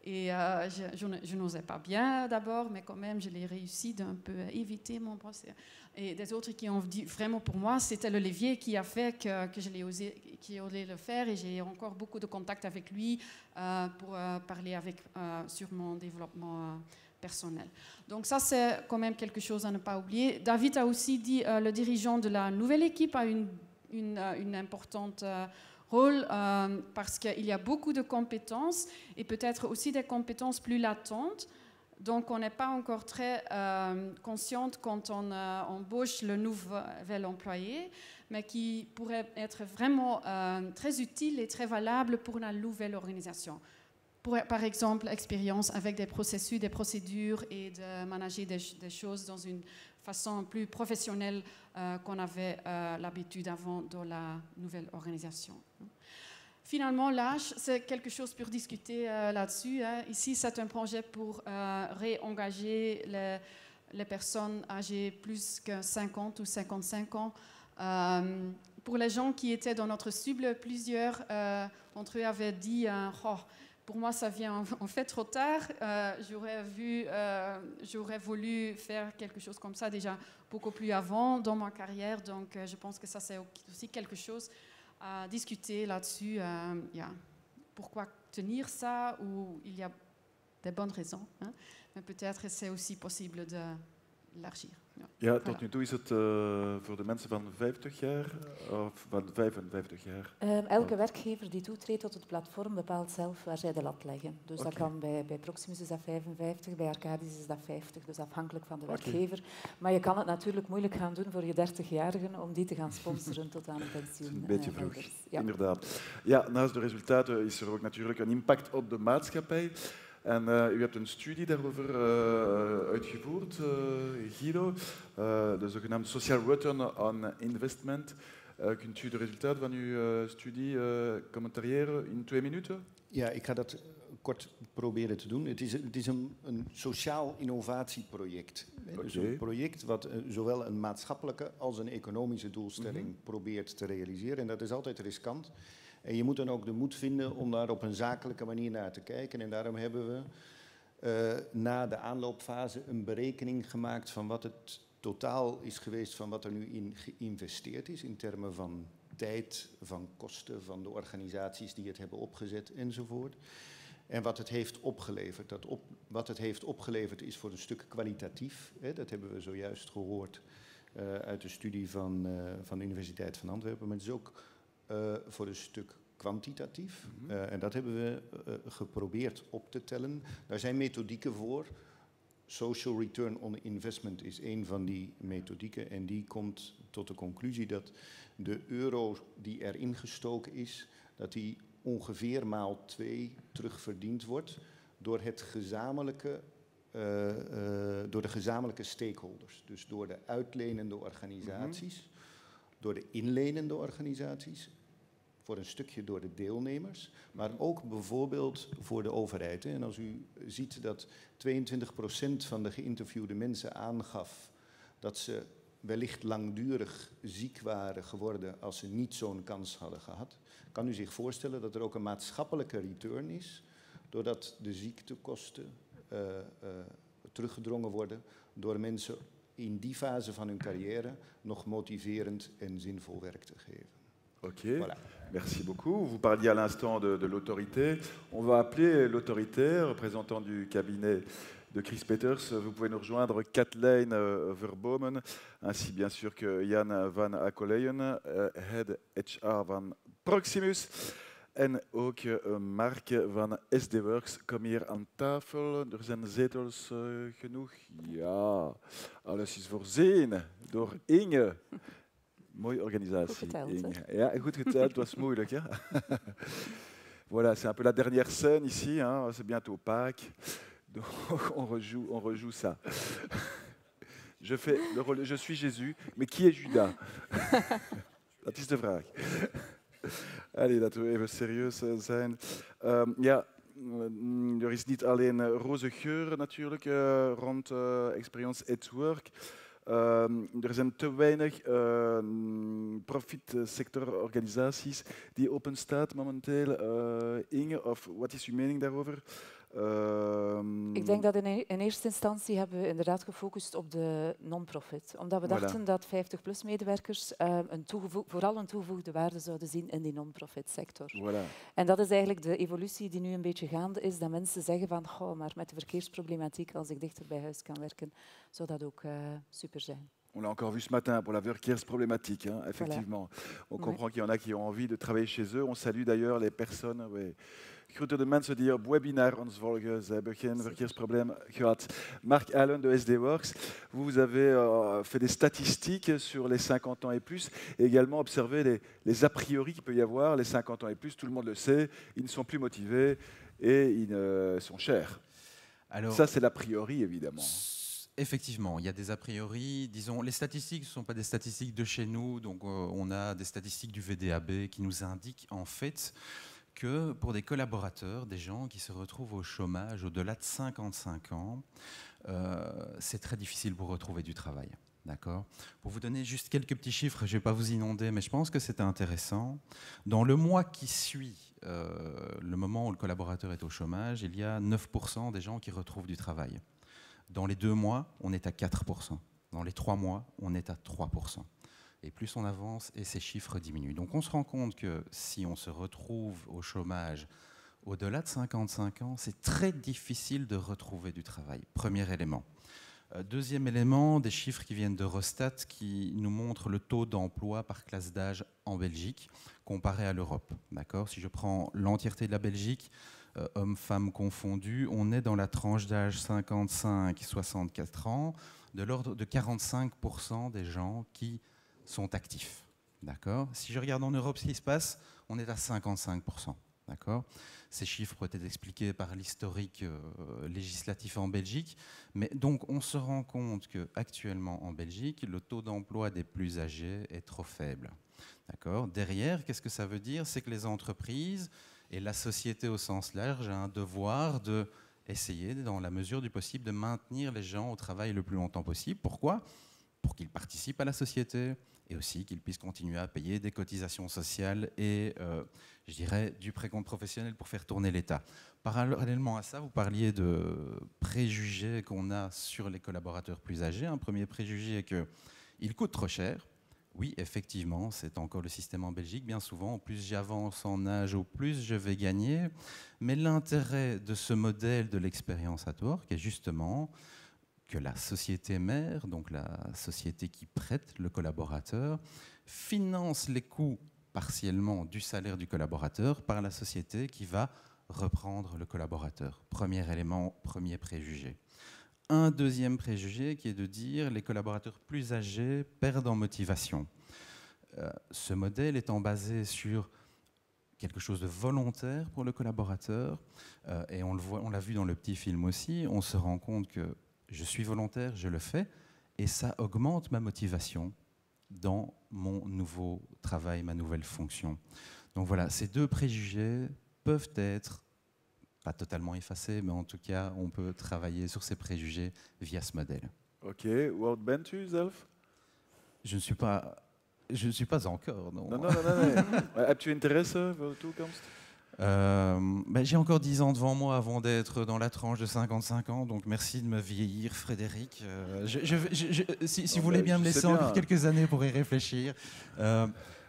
Et je n'osais pas bien d'abord, mais quand même, je l'ai réussi d'un peu éviter mon procès. Et des autres qui ont dit, vraiment pour moi, c'était le levier qui a fait que je l'ai osé, qui allait le faire. Et j'ai encore beaucoup de contacts avec lui pour parler sur mon développement personnel. Donc ça, c'est quand même quelque chose à ne pas oublier. David a aussi dit, le dirigeant de la nouvelle équipe a une importante rôle parce qu'il y a beaucoup de compétences et peut-être aussi des compétences plus latentes. Donc, on n'est pas encore très consciente quand on embauche le nouvel employé, mais qui pourrait être vraiment très utile et très valable pour la nouvelle organisation. Pour, par exemple, expérience avec des processus, des procédures et de manager des choses dans une façon plus professionnelle qu'on avait l'habitude avant dans la nouvelle organisation. Finalement, l'âge, c'est quelque chose pour discuter là-dessus. Hein. Ici, c'est un projet pour réengager les personnes âgées plus que 50 ou 55 ans. Pour les gens qui étaient dans notre cible, plusieurs d'entre eux avaient dit « Oh, pour moi, ça vient en fait trop tard. J'aurais voulu faire quelque chose comme ça déjà beaucoup plus avant dans ma carrière. Donc, je pense que ça, c'est aussi quelque chose à discuter là-dessus. Pourquoi tenir ça? Ou il y a des bonnes raisons. Hein? Maar peut-être c'est aussi possible de l'élargir. Ja, voilà. Tot nu toe is het voor de mensen van 50 jaar of van 55 jaar? Elke werkgever die toetreedt tot het platform bepaalt zelf waar zij de lat leggen. Dus okay. Dat kan bij Proximus is dat 55, bij Arcadis is dat 50, dus afhankelijk van de werkgever. Maar je kan het natuurlijk moeilijk gaan doen voor je 30-jarigen om die te gaan sponsoren tot aan het pensioen. Een beetje vroeg, ja. Inderdaad. Ja, naast de resultaten is er ook natuurlijk een impact op de maatschappij. En u hebt een studie daarover uitgevoerd, Guido, de zogenaamde Social Return on Investment. Kunt u de resultaten van uw studie commentariëren in 2 minuten? Ja, ik ga dat kort proberen te doen. Het is een sociaal innovatieproject. Okay. Dus een project wat zowel een maatschappelijke als een economische doelstelling probeert te realiseren. En dat is altijd riskant. En je moet dan ook de moed vinden om daar op een zakelijke manier naar te kijken. En daarom hebben we na de aanloopfase een berekening gemaakt van wat het totaal is geweest van wat er nu in geïnvesteerd is. In termen van tijd, van kosten, van de organisaties die het hebben opgezet enzovoort. En wat het heeft opgeleverd. Wat het heeft opgeleverd is voor een stuk kwalitatief. Hè, dat hebben we zojuist gehoord uit de studie van de Universiteit van Antwerpen. Maar het is ook voor een stuk kwantitatief. En dat hebben we geprobeerd op te tellen. Daar zijn methodieken voor. Social Return on Investment is een van die methodieken. En die komt tot de conclusie dat de euro die erin gestoken is, dat die ongeveer x2 terugverdiend wordt door de gezamenlijke stakeholders. Dus door de uitlenende organisaties, door de inlenende organisaties, voor een stukje door de deelnemers, maar ook bijvoorbeeld voor de overheid. En als u ziet dat 22% van de geïnterviewde mensen aangaf dat ze wellicht langdurig ziek waren geworden als ze niet zo'n kans hadden gehad, kan u zich voorstellen dat er ook een maatschappelijke return is doordat de ziektekosten teruggedrongen worden door mensen in die fase van hun carrière nog motiverend en zinvol werk te geven. Ok, voilà. Merci beaucoup. Vous parliez à l'instant de l'autorité. On va appeler l'autorité, représentant du cabinet de Chris Peters. Vous pouvez nous rejoindre Kathleen Verbomen, ainsi bien sûr que Jan van Akeleyen, Head HR van Proximus. En ook Mark van SD Works, kom hier aan tafel. Er zijn zetels genoeg. Ja, alles is voorzien door Inge. Mooie organisatie. Goed geteld, Inge. Ja, goed geteld, was moeilijk. Hè? Voilà, c'est un peu la dernière scène ici. C'est bientôt Pâques. Donc on rejoue ça. Je fais le rôle, je suis Jésus, mais qui est Judas? Dat is de vraag. Allee, dat we even serieus zijn. Ja, er is niet alleen roze geur natuurlijk rond Experience at Work. Er zijn te weinig profitsectororganisaties die openstaan momenteel. Inge, of wat is uw mening daarover? Ik denk dat in eerste instantie hebben we inderdaad gefocust op de non-profit. Omdat we dachten dat 50-plus medewerkers vooral een toegevoegde waarde zouden zien in die non-profit sector. Voilà. En dat is eigenlijk de evolutie die nu een beetje gaande is, dat mensen zeggen van, goh, maar met de verkeersproblematiek, als ik dichter bij huis kan werken, zou dat ook super zijn. On l'a encore vu ce matin pour la verkeers problématique, hein, effectivement. Voilà. On comprend qu'il y en a qui ont envie de travailler chez eux. On salue d'ailleurs les personnes. Oui. Groeten de mensen die op webinar ons volgen. Ze hebben geen verkeersprobleem gehad. Marc Allen de SD Works, vous avez fait des statistiques sur les 50 ans et plus et également observé les a priori qu'il peut y avoir. Les 50 ans et plus, tout le monde le sait, ils ne sont plus motivés et ils sont chers. Alors, ça, c'est l'a priori, évidemment. Effectivement, il y a des a priori, disons, les statistiques ne sont pas des statistiques de chez nous, donc on a des statistiques du VDAB qui nous indiquent en fait que pour des collaborateurs, des gens qui se retrouvent au chômage au-delà de 55 ans, c'est très difficile pour retrouver du travail. D'accord. Pour vous donner juste quelques petits chiffres, je ne vais pas vous inonder, mais je pense que c'était intéressant. Dans le mois qui suit le moment où le collaborateur est au chômage, il y a 9% des gens qui retrouvent du travail. Dans les 2 mois, on est à 4%. Dans les 3 mois, on est à 3%. Et plus on avance, et ces chiffres diminuent. Donc on se rend compte que si on se retrouve au chômage au-delà de 55 ans, c'est très difficile de retrouver du travail. Premier élément. Deuxième élément, des chiffres qui viennent de Eurostat, qui nous montrent le taux d'emploi par classe d'âge en Belgique, comparé à l'Europe. D'accord ? Si je prends l'entièreté de la Belgique, hommes-femmes confondus, on est dans la tranche d'âge 55-64 ans, de l'ordre de 45% des gens qui sont actifs. D'accord ? Si je regarde en Europe ce qui se passe, on est à 55%. D'accord ? Ces chiffres peuvent être expliqués par l'historique législatif en Belgique, mais donc on se rend compte qu'actuellement en Belgique, le taux d'emploi des plus âgés est trop faible. D'accord ? Derrière, qu'est-ce que ça veut dire ? C'est que les entreprises et la société au sens large a un devoir d'essayer, dans la mesure du possible, de maintenir les gens au travail le plus longtemps possible. Pourquoi ? Pour qu'ils participent à la société et aussi qu'ils puissent continuer à payer des cotisations sociales et, je dirais, du précompte professionnel pour faire tourner l'État. Parallèlement à ça, vous parliez de préjugés qu'on a sur les collaborateurs plus âgés. Un premier préjugé est qu'ils coûtent trop cher. Oui, effectivement, c'est encore le système en Belgique. Bien souvent, au plus j'avance en âge, au plus je vais gagner. Mais l'intérêt de ce modèle de l'expérience at work est justement que la société mère, donc la société qui prête le collaborateur, finance les coûts partiellement du salaire du collaborateur par la société qui va reprendre le collaborateur. Premier élément, premier préjugé. Un deuxième préjugé qui est de dire que les collaborateurs plus âgés perdent en motivation. Ce modèle étant basé sur quelque chose de volontaire pour le collaborateur, et on l'a vu dans le petit film aussi, on se rend compte que je suis volontaire, je le fais, et ça augmente ma motivation dans mon nouveau travail, ma nouvelle fonction. Donc voilà, ces deux préjugés peuvent être pas totalement effacé, mais en tout cas, on peut travailler sur ces préjugés via ce modèle. Ok, World Band, tu zelf? Je ne suis pas encore, non. Non, non, non. Heb je interesse voor de toekomst? J'ai encore 10 ans devant moi avant d'être dans la tranche de 55 ans, donc merci de me vieillir, Frédéric. Si vous voulez bien me laisser encore quelques années pour y réfléchir.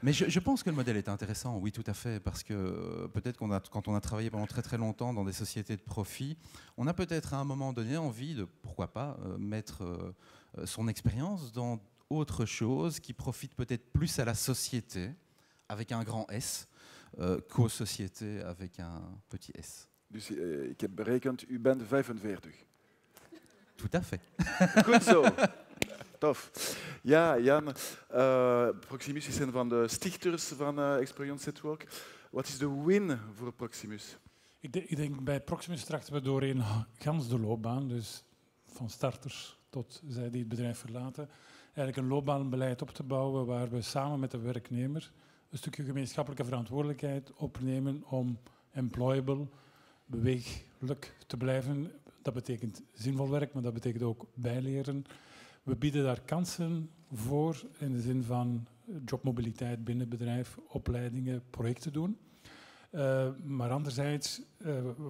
Mais je pense que le modèle est intéressant, oui, tout à fait, parce que peut-être quand on a travaillé pendant très très longtemps dans des sociétés de profit, on a peut-être à un moment donné envie de, pourquoi pas, mettre son expérience dans autre chose qui profite peut-être plus à la société, avec un grand S, co-société avec een petit S. Dus ik heb berekend, u bent 45. Tout à fait. Goed zo. Tof. Ja, Jan, Proximus is een van de stichters van Experience at Work. Wat is de win voor Proximus? Ik denk bij Proximus trachten we doorheen gans de loopbaan, dus van starters tot zij die het bedrijf verlaten, eigenlijk een loopbaanbeleid op te bouwen waar we samen met de werknemer een stukje gemeenschappelijke verantwoordelijkheid opnemen om employable, beweeglijk te blijven. Dat betekent zinvol werk, maar dat betekent ook bijleren. We bieden daar kansen voor in de zin van jobmobiliteit binnen het bedrijf, opleidingen, projecten doen. Maar anderzijds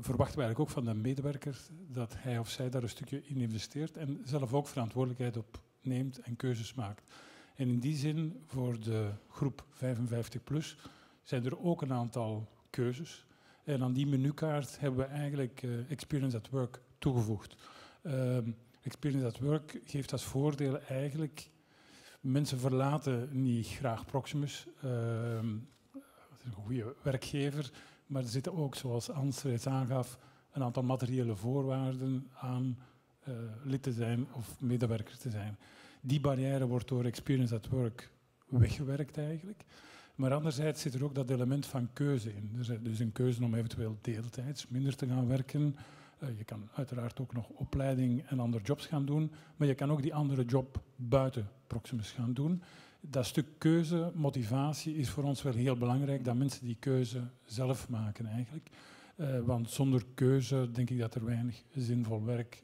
verwachten we eigenlijk ook van de medewerker dat hij of zij daar een stukje in investeert en zelf ook verantwoordelijkheid op neemt en keuzes maakt. En in die zin, voor de groep 55-plus, zijn er ook een aantal keuzes. En aan die menukaart hebben we eigenlijk Experience at Work toegevoegd. Experience at Work geeft als voordeel eigenlijk... Mensen verlaten niet graag Proximus. Het is een goede werkgever, maar er zitten ook, zoals Hans reeds aangaf, een aantal materiële voorwaarden aan lid te zijn of medewerker te zijn. Die barrière wordt door Experience at Work weggewerkt eigenlijk. Maar anderzijds zit er ook dat element van keuze in. Dus een keuze om eventueel deeltijds minder te gaan werken. Je kan uiteraard ook nog opleiding en andere jobs gaan doen. Maar je kan ook die andere job buiten Proximus gaan doen. Dat stuk keuze, motivatie, is voor ons wel heel belangrijk. Dat mensen die keuze zelf maken eigenlijk. Want zonder keuze denk ik dat er weinig zinvol werk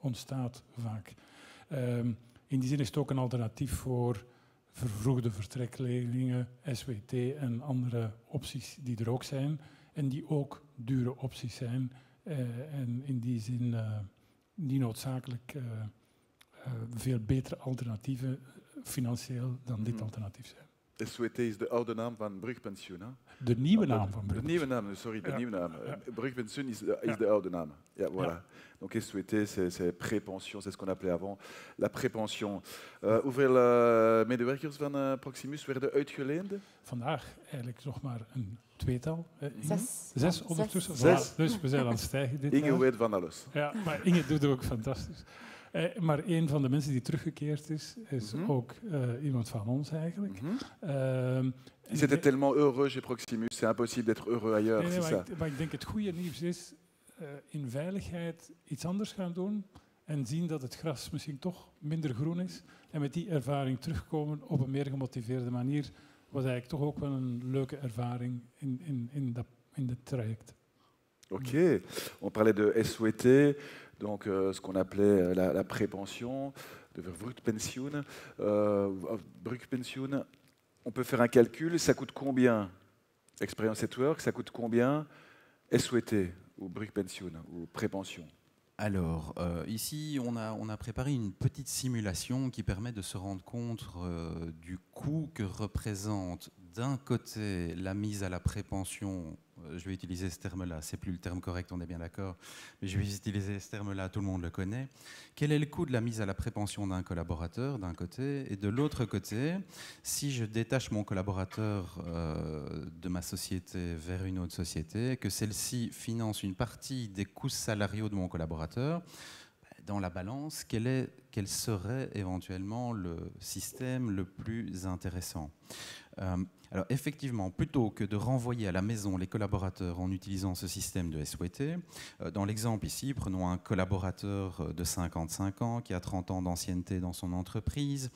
ontstaat vaak. In die zin is het ook een alternatief voor vervroegde vertrekleerlingen, SWT en andere opties die er ook zijn. En die ook dure opties zijn. En in die zin niet noodzakelijk veel betere alternatieven financieel dan dit alternatief zijn. SWT is de oude naam van brugpensioen. Hè? De nieuwe naam van brugpensioen. De nieuwe naam, sorry, de nieuwe naam. Brugpensioen is de oude naam. Ja, voilà. Donc SWT, c'est pré-pension, c'est ce qu'on appelait avant, la pré-pension. Hoeveel medewerkers van Proximus werden uitgeleend? Vandaag eigenlijk nog maar een tweetal. Zes ondertussen. Zes. Voilà, dus we zijn aan het stijgen dit jaar. Inge weet van alles. Ja, maar Inge doet het ook fantastisch. Maar een van de mensen die teruggekeerd is, is ook iemand van ons eigenlijk. Ils étaient tellement heureux chez Proximus, c'est impossible d'être heureux ailleurs. Maar ik denk het goede nieuws is in veiligheid iets anders gaan doen en zien dat het gras misschien toch minder groen is en met die ervaring terugkomen op een meer gemotiveerde manier was eigenlijk toch ook wel een leuke ervaring in dat traject. Ok, on parlait de SWT, donc ce qu'on appelait la pré-pension, de brugpensioen. Brugpensioen, on peut faire un calcul, ça coûte combien? Experience at Work, ça coûte combien? SWT ou brugpensioen ou pré-pension? Alors, ici, on a préparé une petite simulation qui permet de se rendre compte du coût que représente d'un côté la mise à la pré-pension. Je vais utiliser ce terme-là, c'est plus le terme correct, on est bien d'accord, mais je vais utiliser ce terme-là, tout le monde le connaît. Quel est le coût de la mise à la pré-pension d'un collaborateur, d'un côté, et de l'autre côté, si je détache mon collaborateur de ma société vers une autre société, que celle-ci finance une partie des coûts salariaux de mon collaborateur, dans la balance, quel serait éventuellement le système le plus intéressant? Alors effectivement, plutôt que de renvoyer à la maison les collaborateurs en utilisant ce système de SWT, dans l'exemple ici, prenons un collaborateur de 55 ans qui a 30 ans d'ancienneté dans son entreprise.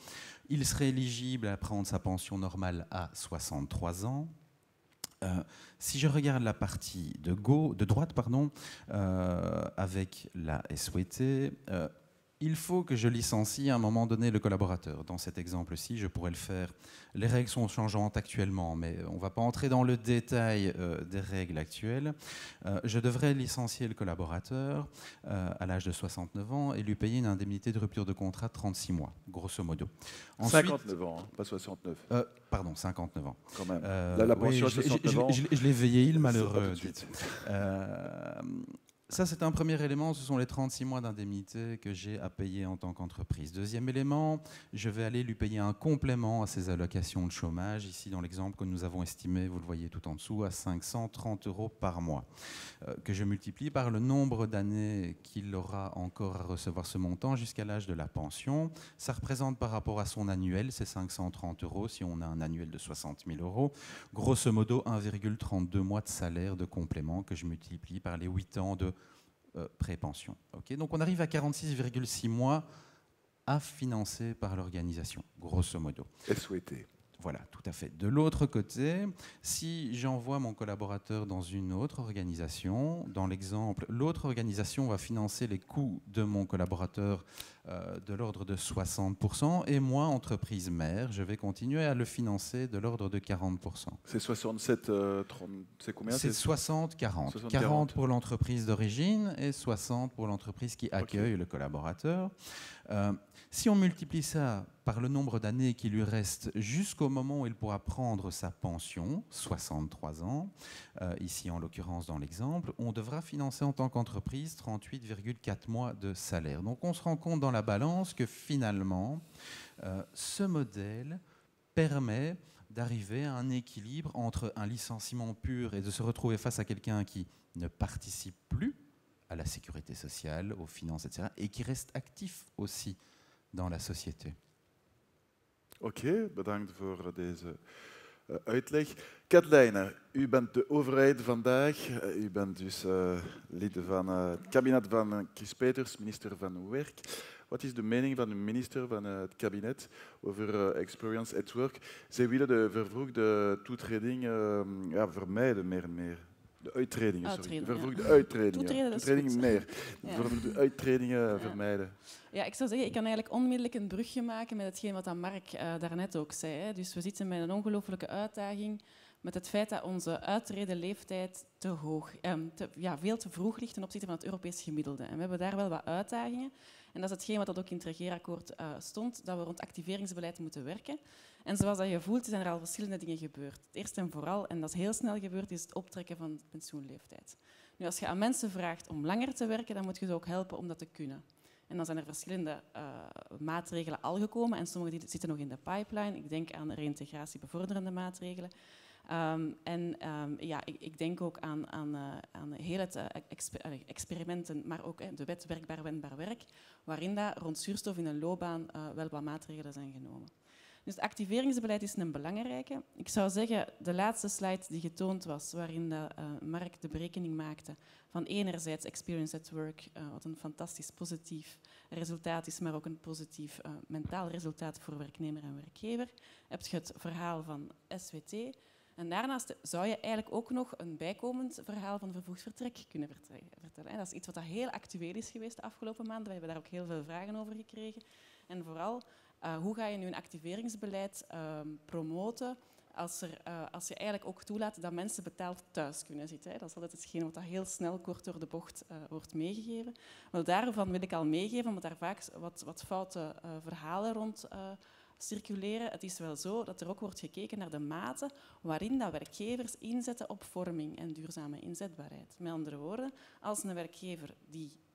Il serait éligible à prendre sa pension normale à 63 ans. Si je regarde la partie de droite, avec la SWT, il faut que je licencie à un moment donné le collaborateur. Dans cet exemple-ci, je pourrais le faire. Les règles sont changeantes actuellement, mais on ne va pas entrer dans le détail des règles actuelles. Je devrais licencier le collaborateur à l'âge de 69 ans et lui payer une indemnité de rupture de contrat de 36 mois, grosso modo. Ensuite, 59 ans, hein, pas 69. Pardon, 59 ans. Quand même. La pension oui, à 69 ans... Je l'ai veillé, il malheureux. Ça, c'est un premier élément, ce sont les 36 mois d'indemnité que j'ai à payer en tant qu'entreprise. Deuxième élément, je vais aller lui payer un complément à ses allocations de chômage. Ici, dans l'exemple que nous avons estimé, vous le voyez tout en dessous, à 530 € par mois, que je multiplie par le nombre d'années qu'il aura encore à recevoir ce montant jusqu'à l'âge de la pension. Ça représente par rapport à son annuel, c'est 530 € si on a un annuel de 60 000 €. Grosso modo, 1,32 mois de salaire de complément que je multiplie par les 8 ans de pré-pension. Okay, donc on arrive à 46,6 mois à financer par l'organisation, grosso modo. Et souhaité. Voilà, tout à fait. De l'autre côté, si j'envoie mon collaborateur dans une autre organisation, dans l'exemple, l'autre organisation va financer les coûts de mon collaborateur de l'ordre de 60% et moi, entreprise mère, je vais continuer à le financer de l'ordre de 40%. C'est 67, 30, c'est combien ? C'est 60-40. 40 pour l'entreprise d'origine et 60 pour l'entreprise qui accueille le collaborateur. Si on multiplie ça par le nombre d'années qui lui reste jusqu'au moment où il pourra prendre sa pension, 63 ans, ici en l'occurrence dans l'exemple, on devra financer en tant qu'entreprise 38,4 mois de salaire. Donc on se rend compte dans la balance que finalement, ce modèle permet d'arriver à un équilibre entre un licenciement pur et de se retrouver face à quelqu'un qui ne participe plus à la sécurité sociale, aux finances, etc., et qui reste actif aussi dans la société. Oké, bedankt voor deze uitleg. Katlijne, u bent de overheid vandaag. U bent dus lid van het kabinet van Chris Peters, minister van Werk. Wat is de mening van de minister van het kabinet over Experience at Work? Zij willen de vervroegde toetreding vermijden meer en meer. De uittredingen, sorry. De vervroegde uittredingen. Toetredingen meer. De vervroegde uittredingen vermijden. Ja, ik zou zeggen, ik kan eigenlijk onmiddellijk een brugje maken met hetgeen wat Mark daarnet ook zei. Hè. Dus we zitten met een ongelooflijke uitdaging met het feit dat onze uittredenleeftijd te hoog, veel te vroeg ligt ten opzichte van het Europees gemiddelde. En we hebben daar wel wat uitdagingen. En dat is hetgeen wat ook in het regeerakkoord stond, dat we rond activeringsbeleid moeten werken. En zoals dat je voelt, zijn er al verschillende dingen gebeurd. Het eerste en vooral, en dat is heel snel gebeurd, is het optrekken van de pensioenleeftijd. Nu, als je aan mensen vraagt om langer te werken, dan moet je ze ook helpen om dat te kunnen. En dan zijn er verschillende maatregelen al gekomen en sommige die zitten nog in de pipeline. Ik denk aan reïntegratie bevorderende maatregelen. Ik denk ook aan heel het experimenten, maar ook de wet werkbaar wendbaar werk, waarin dat rond zuurstof in een loopbaan wel wat maatregelen zijn genomen. Dus het activeringsbeleid is een belangrijke. Ik zou zeggen, de laatste slide die getoond was, waarin de, Mark de berekening maakte van enerzijds Experience at Work, wat een fantastisch positief resultaat is, maar ook een positief mentaal resultaat voor werknemer en werkgever, heb je het verhaal van SWT. En daarnaast zou je eigenlijk ook nog een bijkomend verhaal van vervroegd vertrek kunnen vertellen. Dat is iets wat heel actueel is geweest de afgelopen maanden. We hebben daar ook heel veel vragen over gekregen. En vooral, hoe ga je nu een activeringsbeleid promoten als je eigenlijk ook toelaat dat mensen betaald thuis kunnen zitten. Hè? Dat is altijd hetgeen wat heel snel kort door de bocht wordt meegegeven. Maar daarvan wil ik al meegeven, omdat daar vaak wat foute verhalen rond circuleren. Het is wel zo dat er ook wordt gekeken naar de mate waarin dat werkgevers inzetten op vorming en duurzame inzetbaarheid. Met andere woorden, als een werkgever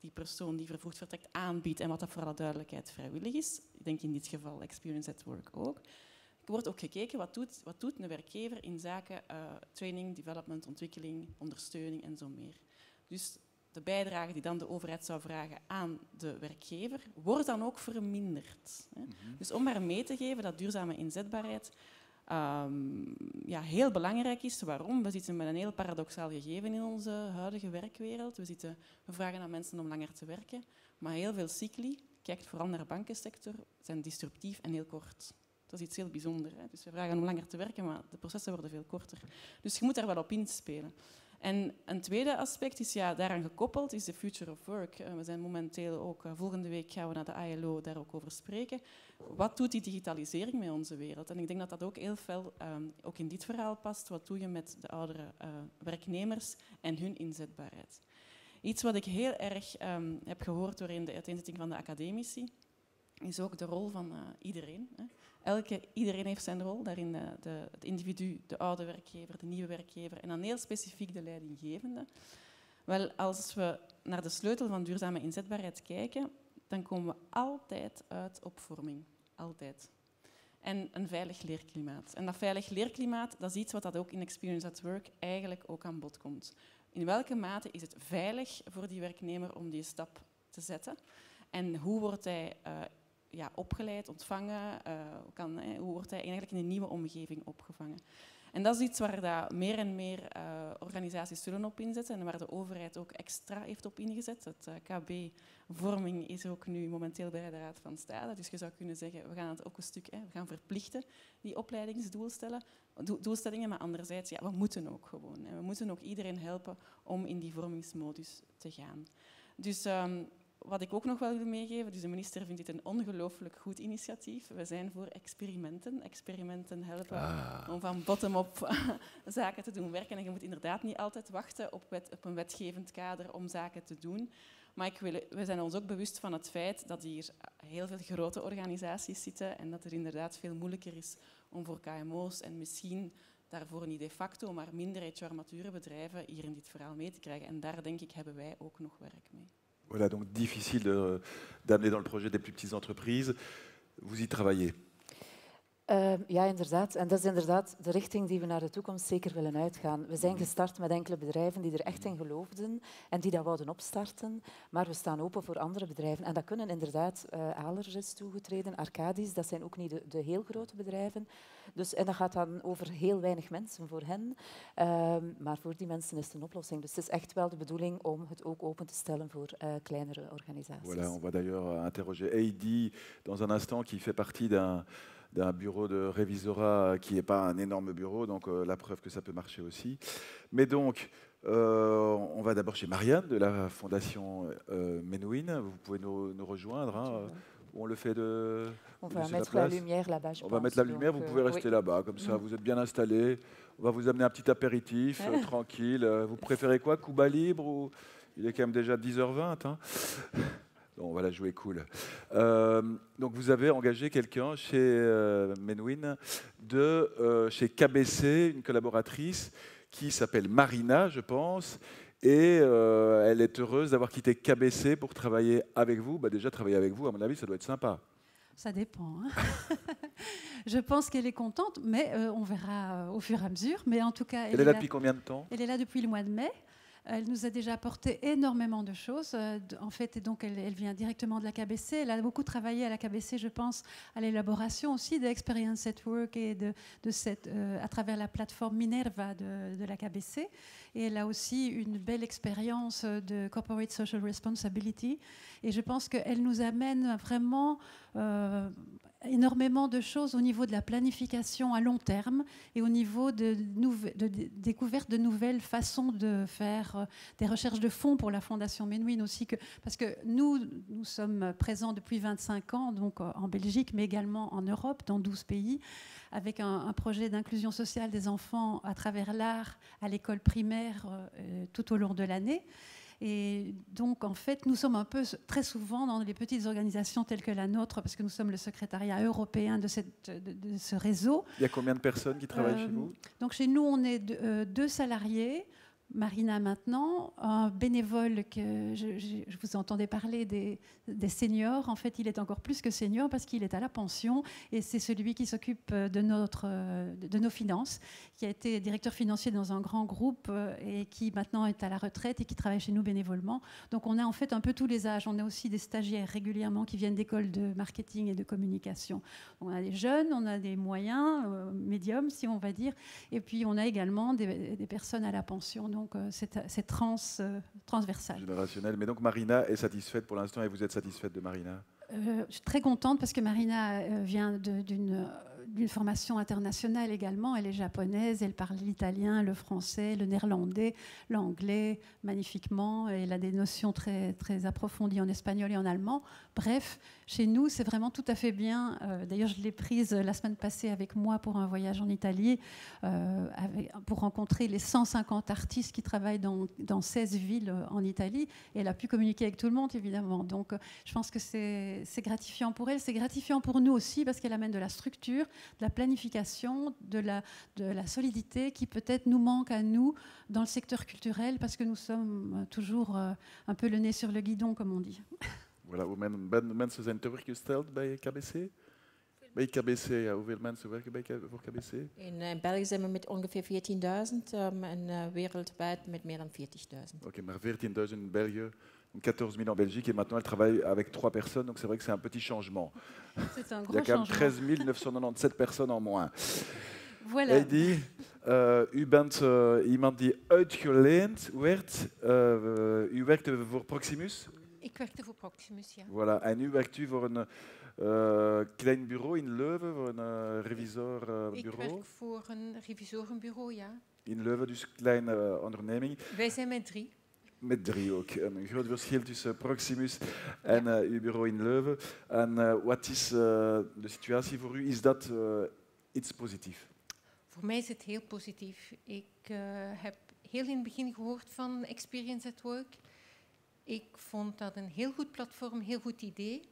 die persoon die vervroegd vertrekt aanbiedt en wat dat voor alle duidelijkheid vrijwillig is, ik denk in dit geval Experience at Work ook, wordt ook gekeken wat doet een werkgever in zaken training, development, ontwikkeling, ondersteuning en zo meer. Dus de bijdrage die dan de overheid zou vragen aan de werkgever, wordt dan ook verminderd. Hè. Dus om maar mee te geven dat duurzame inzetbaarheid heel belangrijk is. Waarom? We zitten met een heel paradoxaal gegeven in onze huidige werkwereld. We vragen aan mensen om langer te werken, maar heel veel cycli, kijkt vooral naar de bankensector, zijn disruptief en heel kort. Dat is iets heel bijzonders. Hè. Dus we vragen om langer te werken, maar de processen worden veel korter. Dus je moet daar wel op inspelen. En een tweede aspect is, ja, daaraan gekoppeld, is de Future of Work. We zijn momenteel ook, volgende week gaan we naar de ILO daar ook over spreken. Wat doet die digitalisering met onze wereld? En ik denk dat dat ook heel fel ook in dit verhaal past. Wat doe je met de oudere werknemers en hun inzetbaarheid? Iets wat ik heel erg heb gehoord doorheen de uiteenzetting van de academici, is ook de rol van iedereen. Hè. Iedereen heeft zijn rol, daarin het individu, de oude werkgever, de nieuwe werkgever en dan heel specifiek de leidinggevende. Wel, als we naar de sleutel van duurzame inzetbaarheid kijken, dan komen we altijd uit op vorming. Altijd. En een veilig leerklimaat. En dat veilig leerklimaat, dat is iets wat dat ook in Experience at Work eigenlijk ook aan bod komt. In welke mate is het veilig voor die werknemer om die stap te zetten? En hoe wordt hij opgeleid, ontvangen? Hoe wordt hij eigenlijk in een nieuwe omgeving opgevangen? En dat is iets waar dat meer en meer organisaties zullen op inzetten en waar de overheid ook extra heeft op ingezet. Het KB-vorming is ook nu momenteel bij de Raad van State. Dus je zou kunnen zeggen, we gaan het ook een stuk we gaan verplichten, die opleidingsdoelstellingen. Maar anderzijds, ja, we moeten ook gewoon. Hè. We moeten ook iedereen helpen om in die vormingsmodus te gaan. Dus... wat ik ook nog wel wil meegeven, dus de minister vindt dit een ongelooflijk goed initiatief. We zijn voor experimenten. Experimenten helpen om van bottom-up zaken te doen werken. En je moet inderdaad niet altijd wachten op een wetgevend kader om zaken te doen. Maar we zijn ons ook bewust van het feit dat hier heel veel grote organisaties zitten en dat er inderdaad veel moeilijker is om voor KMO's en misschien daarvoor niet de facto, maar minder HR-mature bedrijven hier in dit verhaal mee te krijgen. En daar, denk ik, hebben wij ook nog werk mee. Voilà, donc difficile d'amener dans le projet des plus petites entreprises. Vous y travaillez. Ja, inderdaad. En dat is inderdaad de richting die we naar de toekomst zeker willen uitgaan. We zijn gestart met enkele bedrijven die er echt in geloofden en die dat wouden opstarten. Maar we staan open voor andere bedrijven. En dat kunnen inderdaad Alers is toegetreden, Arcadis. Dat zijn ook niet de heel grote bedrijven. Dus, en dat gaat dan over heel weinig mensen voor hen. Maar voor die mensen is het een oplossing. Dus het is echt wel de bedoeling om het ook open te stellen voor kleinere organisaties. Voilà, on va d'ailleurs interroger Heidi dans un instant, qui fait partie d'un bureau de Revisora qui n'est pas un énorme bureau, donc la preuve que ça peut marcher aussi. Mais donc, on va d'abord chez Marianne de la Fondation Menuhin. Vous pouvez nous rejoindre. Hein. On le fait de... On va mettre la lumière là-bas, je pense. On va mettre la lumière, vous pouvez rester là-bas, comme ça, vous êtes bien installés. On va vous amener un petit apéritif, tranquille. Vous préférez quoi, Cuba Libre ou... Il est quand même déjà 10h20, hein. On va la jouer cool. Donc vous avez engagé quelqu'un chez Menuhin, chez KBC, une collaboratrice qui s'appelle Marina, je pense, et elle est heureuse d'avoir quitté KBC pour travailler avec vous. Bah, déjà, travailler avec vous, à mon avis, ça doit être sympa. Ça dépend. Hein. Je pense qu'elle est contente, mais on verra au fur et à mesure. Mais en tout cas, elle est là depuis combien de temps? Elle est là depuis le mois de mai. Elle nous a déjà apporté énormément de choses, en fait, et donc elle vient directement de la KBC. Elle a beaucoup travaillé à la KBC, je pense, à l'élaboration aussi d'Experience at Work et à travers la plateforme Minerva de la KBC. Et elle a aussi une belle expérience de Corporate Social Responsibility. Et je pense qu'elle nous amène vraiment... énormément de choses au niveau de la planification à long terme et au niveau de découverte de nouvelles façons de faire des recherches de fonds pour la Fondation Menuhin aussi. Parce que nous sommes présents depuis 25 ans, donc en Belgique, mais également en Europe, dans 12 pays, avec un projet d'inclusion sociale des enfants à travers l'art à l'école primaire tout au long de l'année. Et donc, en fait, nous sommes un peu très souvent dans les petites organisations telles que la nôtre, parce que nous sommes le secrétariat européen de ce réseau. Il y a combien de personnes qui travaillent chez vous? Donc, chez nous, on est deux salariés. Marina maintenant, un bénévole que je vous entendais parler des seniors. En fait, il est encore plus que senior parce qu'il est à la pension et c'est celui qui s'occupe de nos finances, qui a été directeur financier dans un grand groupe et qui maintenant est à la retraite et qui travaille chez nous bénévolement. Donc, on a en fait un peu tous les âges. On a aussi des stagiaires régulièrement qui viennent d'écoles de marketing et de communication. On a des jeunes, on a des moyens, médiums si on va dire. Et puis, on a également des personnes à la pension. Donc, c'est transversal. Générationnel. Mais donc, Marina est satisfaite pour l'instant et vous êtes satisfaite de Marina? Je suis très contente parce que Marina vient d'une d'une formation internationale également. Elle est japonaise, elle parle l'italien, le français, le néerlandais, l'anglais magnifiquement. Elle a des notions très, très approfondies en espagnol et en allemand. Bref, chez nous, c'est vraiment tout à fait bien. D'ailleurs, je l'ai prise la semaine passée avec moi pour un voyage en Italie, pour rencontrer les 150 artistes qui travaillent dans 16 villes en Italie. Et elle a pu communiquer avec tout le monde, évidemment. Donc, je pense que c'est gratifiant pour elle. C'est gratifiant pour nous aussi, parce qu'elle amène de la structure, de la planification, de la solidité qui peut-être nous manque à nous dans le secteur culturel, parce que nous sommes toujours un peu le nez sur le guidon, comme on dit. Voilà, hoeveel mensen zijn tewerkgesteld bij KBC? Bij KBC, ja, hoeveel mensen werken voor KBC? In België zijn we met ongeveer 14.000 en wereldwijd met meer dan 40.000. Oké, maar 14.000 in België. 14 000 en Belgique et maintenant elle travaille avec 3 personnes, donc c'est vrai que c'est un petit changement. C'est un gros changement. Il y a quand même 13 997 personnes en moins. Voilà. Heidi, u bent iemand die uitgeleend werd. U werkte voor Proximus? Ik werkte voor Proximus, ja. Voilà. En nu werkt u voor een klein bureau in Leuven, voor een revisorbureau? Ik werk voor een revisorenbureau, ja. In Leuven, dus een kleine onderneming. Wij zijn met 3. Met 3 ook. Een groot verschil tussen Proximus en uw bureau in Leuven. En wat is de situatie voor u? Is dat iets positiefs? Voor mij is het heel positief. Ik heb heel in het begin gehoord van Experience at Work. Ik vond dat een heel goed platform, een heel goed idee.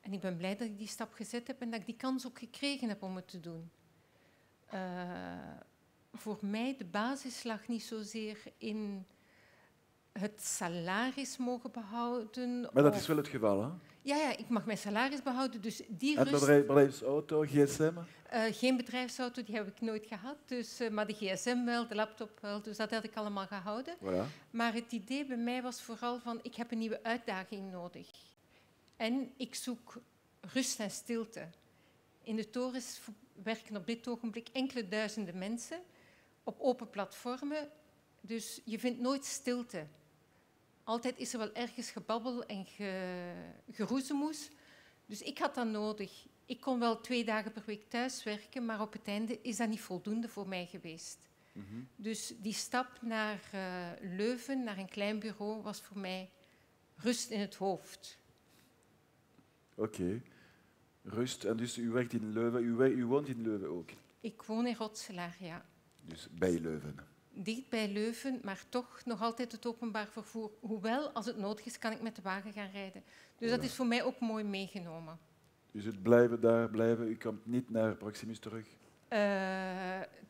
En ik ben blij dat ik die stap gezet heb en dat ik die kans ook gekregen heb om het te doen. Voor mij de basis lag niet zozeer in het salaris mogen behouden. Maar dat is wel het geval, hè? Ja, ja, ik mag mijn salaris behouden, dus die rust... Bedrijfsauto, gsm? Geen bedrijfsauto, die heb ik nooit gehad. Dus, maar de gsm wel, de laptop wel, dus dat had ik allemaal gehouden. Voilà. Maar het idee bij mij was vooral van, ik heb een nieuwe uitdaging nodig. En ik zoek rust en stilte. In de torens werken op dit ogenblik enkele duizenden mensen op open platformen. Dus je vindt nooit stilte. Altijd is er wel ergens gebabbel en geroezemoes. Dus ik had dat nodig. Ik kon wel 2 dagen per week thuis werken, maar op het einde is dat niet voldoende voor mij geweest. Mm-hmm. Dus die stap naar Leuven, naar een klein bureau, was voor mij rust in het hoofd. Oké. Okay. Rust. En dus u werkt in Leuven. U woont in Leuven ook? Ik woon in Rotselaar, ja. Dus bij Leuven? Dicht bij Leuven, maar toch nog altijd het openbaar vervoer. Hoewel, als het nodig is, kan ik met de wagen gaan rijden. Dus ja, dat is voor mij ook mooi meegenomen. Dus het blijven daar blijven, u komt niet naar Proximus terug?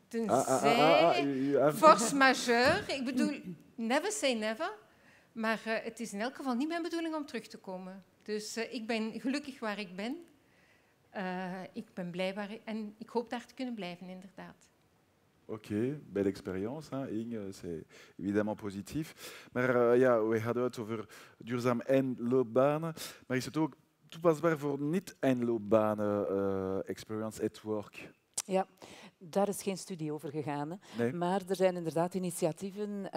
Tenzij force majeure. Ik bedoel, never say never. Maar het is in elk geval niet mijn bedoeling om terug te komen. Dus ik ben gelukkig waar ik ben. Ik ben blij waar ik... En ik hoop daar te kunnen blijven, inderdaad. Oké, belle expérience, hein, Inge, c'est évidemment positif. Maar ja, we hadden het over duurzaam eindloopbanen, maar is het ook toepasbaar voor niet-eindloopbanen, Experience at Work? Ja, daar is geen studie over gegaan. Nee. Maar er zijn inderdaad initiatieven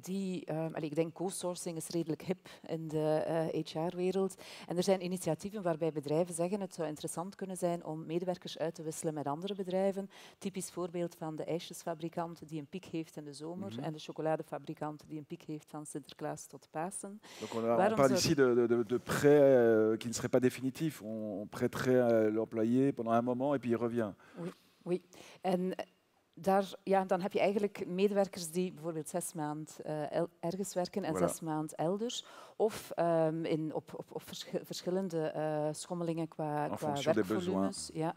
die... ik denk co-sourcing is redelijk hip in de HR-wereld. En er zijn initiatieven waarbij bedrijven zeggen het zou interessant kunnen zijn om medewerkers uit te wisselen met andere bedrijven. Typisch voorbeeld van de ijsjesfabrikant die een piek heeft in de zomer en de chocoladefabrikant die een piek heeft van Sinterklaas tot Pasen. Donc on parle ici de prêt qui ne serait pas définitif. On prêterait l'employé pendant un moment et puis il revient. Oui. En daar, ja, dan heb je eigenlijk medewerkers die bijvoorbeeld 6 maanden ergens werken en 6 maanden elders. Of op verschillende schommelingen qua werkvolumes. Ja.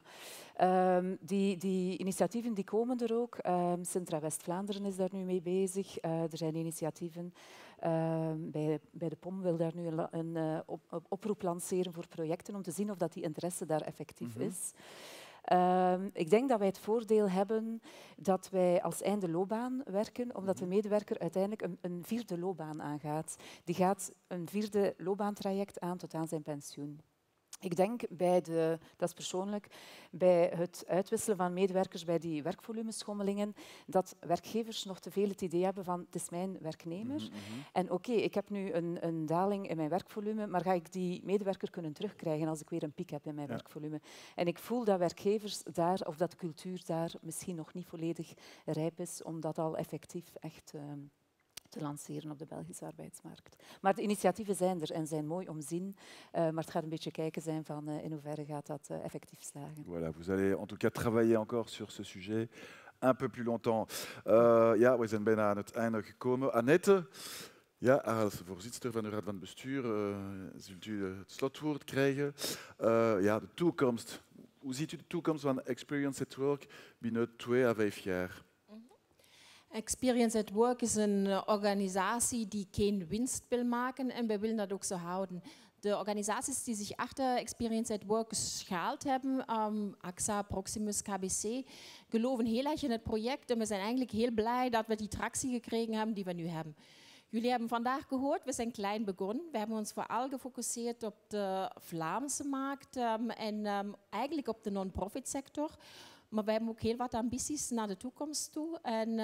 Die initiatieven die komen er ook. Sintra West-Vlaanderen is daar nu mee bezig. Er zijn initiatieven. Bij de POM wil daar nu een oproep lanceren voor projecten om te zien of dat die interesse daar effectief is. Ik denk dat wij het voordeel hebben dat wij als einde loopbaan werken, omdat de medewerker uiteindelijk een 4e loopbaan aangaat. Die gaat een 4e loopbaantraject aan tot aan zijn pensioen. Ik denk bij de, dat is persoonlijk, bij het uitwisselen van medewerkers bij die werkvolumeschommelingen, dat werkgevers nog te veel het idee hebben van het is mijn werknemer. Mm-hmm. En oké, ik heb nu een daling in mijn werkvolume, maar ga ik die medewerker kunnen terugkrijgen als ik weer een piek heb in mijn werkvolume? En ik voel dat werkgevers daar, of dat de cultuur daar misschien nog niet volledig rijp is, om dat al effectief echt te lanceren op de Belgische arbeidsmarkt. Maar de initiatieven zijn er en zijn mooi om te zien. Maar het gaat een beetje kijken zijn van in hoeverre gaat dat effectief slagen. Voilà, vous allez en tout cas travailler encore sur ce sujet un peu plus longtemps. Ja, we zijn bijna aan het einde gekomen. Annette, ja, als voorzitter van de Raad van Bestuur zult u het slotwoord krijgen. Ja, de toekomst. Hoe ziet u de toekomst van Experience at Work binnen 2 à 5 jaar? Experience at Work is een organisatie die geen winst wil maken en we willen dat ook zo houden. De organisaties die zich achter Experience at Work geschaald hebben, AXA, Proximus, KBC, geloven heel erg in het project en we zijn eigenlijk heel blij dat we die tractie gekregen hebben die we nu hebben. Jullie hebben vandaag gehoord, we zijn klein begonnen. We hebben ons vooral gefocust op de Vlaamse markt en eigenlijk op de non-profit sector. Maar we hebben ook heel wat ambities naar de toekomst toe. En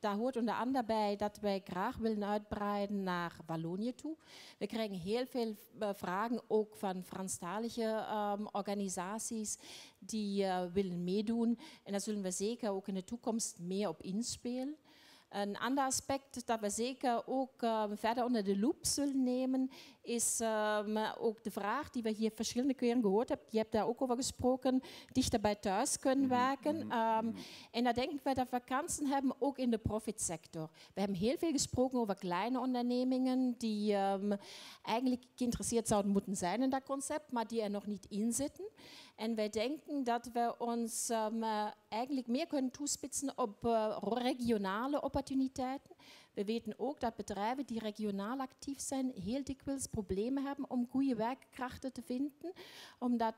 daar hoort onder andere bij dat wij graag willen uitbreiden naar Wallonië toe. We krijgen heel veel vragen ook van Franstalige organisaties die willen meedoen. En daar zullen we zeker ook in de toekomst meer op inspelen. Een ander aspect dat we zeker ook verder onder de loep zullen nemen, is ook de vraag die we hier verschillende keren gehoord hebben. Je hebt daar ook over gesproken, dichter bij thuis kunnen werken. En daar denken we dat we kansen hebben, ook in de profitsector. We hebben heel veel gesproken over kleine ondernemingen die eigenlijk geïnteresseerd zouden moeten zijn in dat concept, maar die er nog niet in zitten. En wij denken dat we ons eigenlijk meer kunnen toespitsen op regionale opportuniteiten. We weten ook dat bedrijven die regionaal actief zijn, heel dikwijls problemen hebben om goede werkkrachten te vinden. Omdat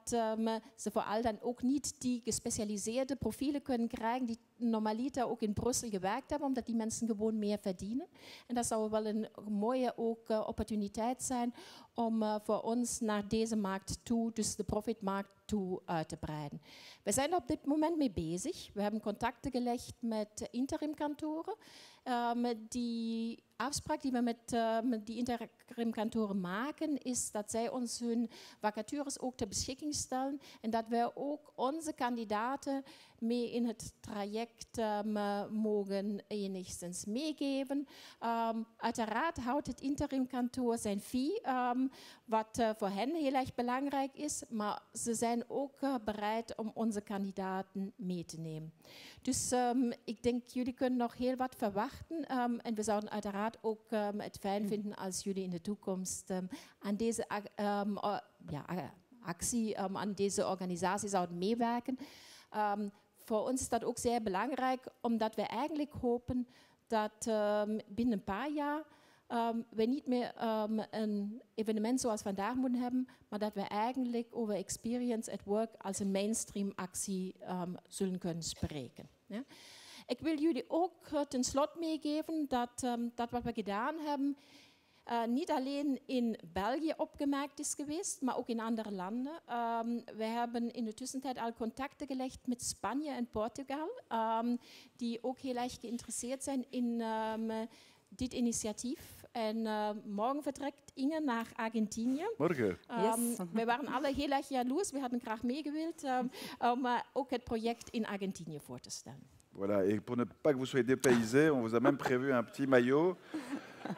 ze vooral dan ook niet die gespecialiseerde profielen kunnen krijgen die normaliter ook in Brussel gewerkt hebben, omdat die mensen gewoon meer verdienen. En dat zou wel een mooie ook, opportuniteit zijn om voor ons naar deze markt toe, dus de profitmarkt, toe uit te breiden. We zijn er op dit moment mee bezig. We hebben contacten gelegd met interimkantoren. Die afspraak die we met die interimkantoren maken, is dat zij ons hun vacatures ook ter beschikking stellen en dat wij ook onze kandidaten mee in het traject mogen enigszins meegeven. Uiteraard houdt het interimkantoor zijn fee, wat voor hen heel erg belangrijk is, maar ze zijn ook bereid om onze kandidaten mee te nemen. Dus ik denk, jullie kunnen nog heel wat verwachten en we zouden uiteraard ook het fijn vinden als jullie in de toekomst aan deze actie, aan deze organisatie zouden meewerken. Voor ons is dat ook zeer belangrijk, omdat we eigenlijk hopen dat binnen een paar jaar we niet meer een evenement zoals vandaag moeten hebben, maar dat we eigenlijk over Experience at Work als een mainstream actie zullen kunnen spreken. Ja? Ik wil jullie ook ten slotte meegeven dat, dat wat we gedaan hebben niet alleen in België opgemerkt is geweest, maar ook in andere landen. We hebben in de tussentijd al contacten gelegd met Spanje en Portugal, die ook heel erg geïnteresseerd zijn in dit initiatief. En morgen vertrekt Inge naar Argentinië. Morgen. Yes. We waren alle heel erg jaloers, we hadden graag meegewild om ook het project in Argentinië voor te stellen. Voilà, et pour ne pas que vous soyez dépaysés, on vous a même prévu un petit maillot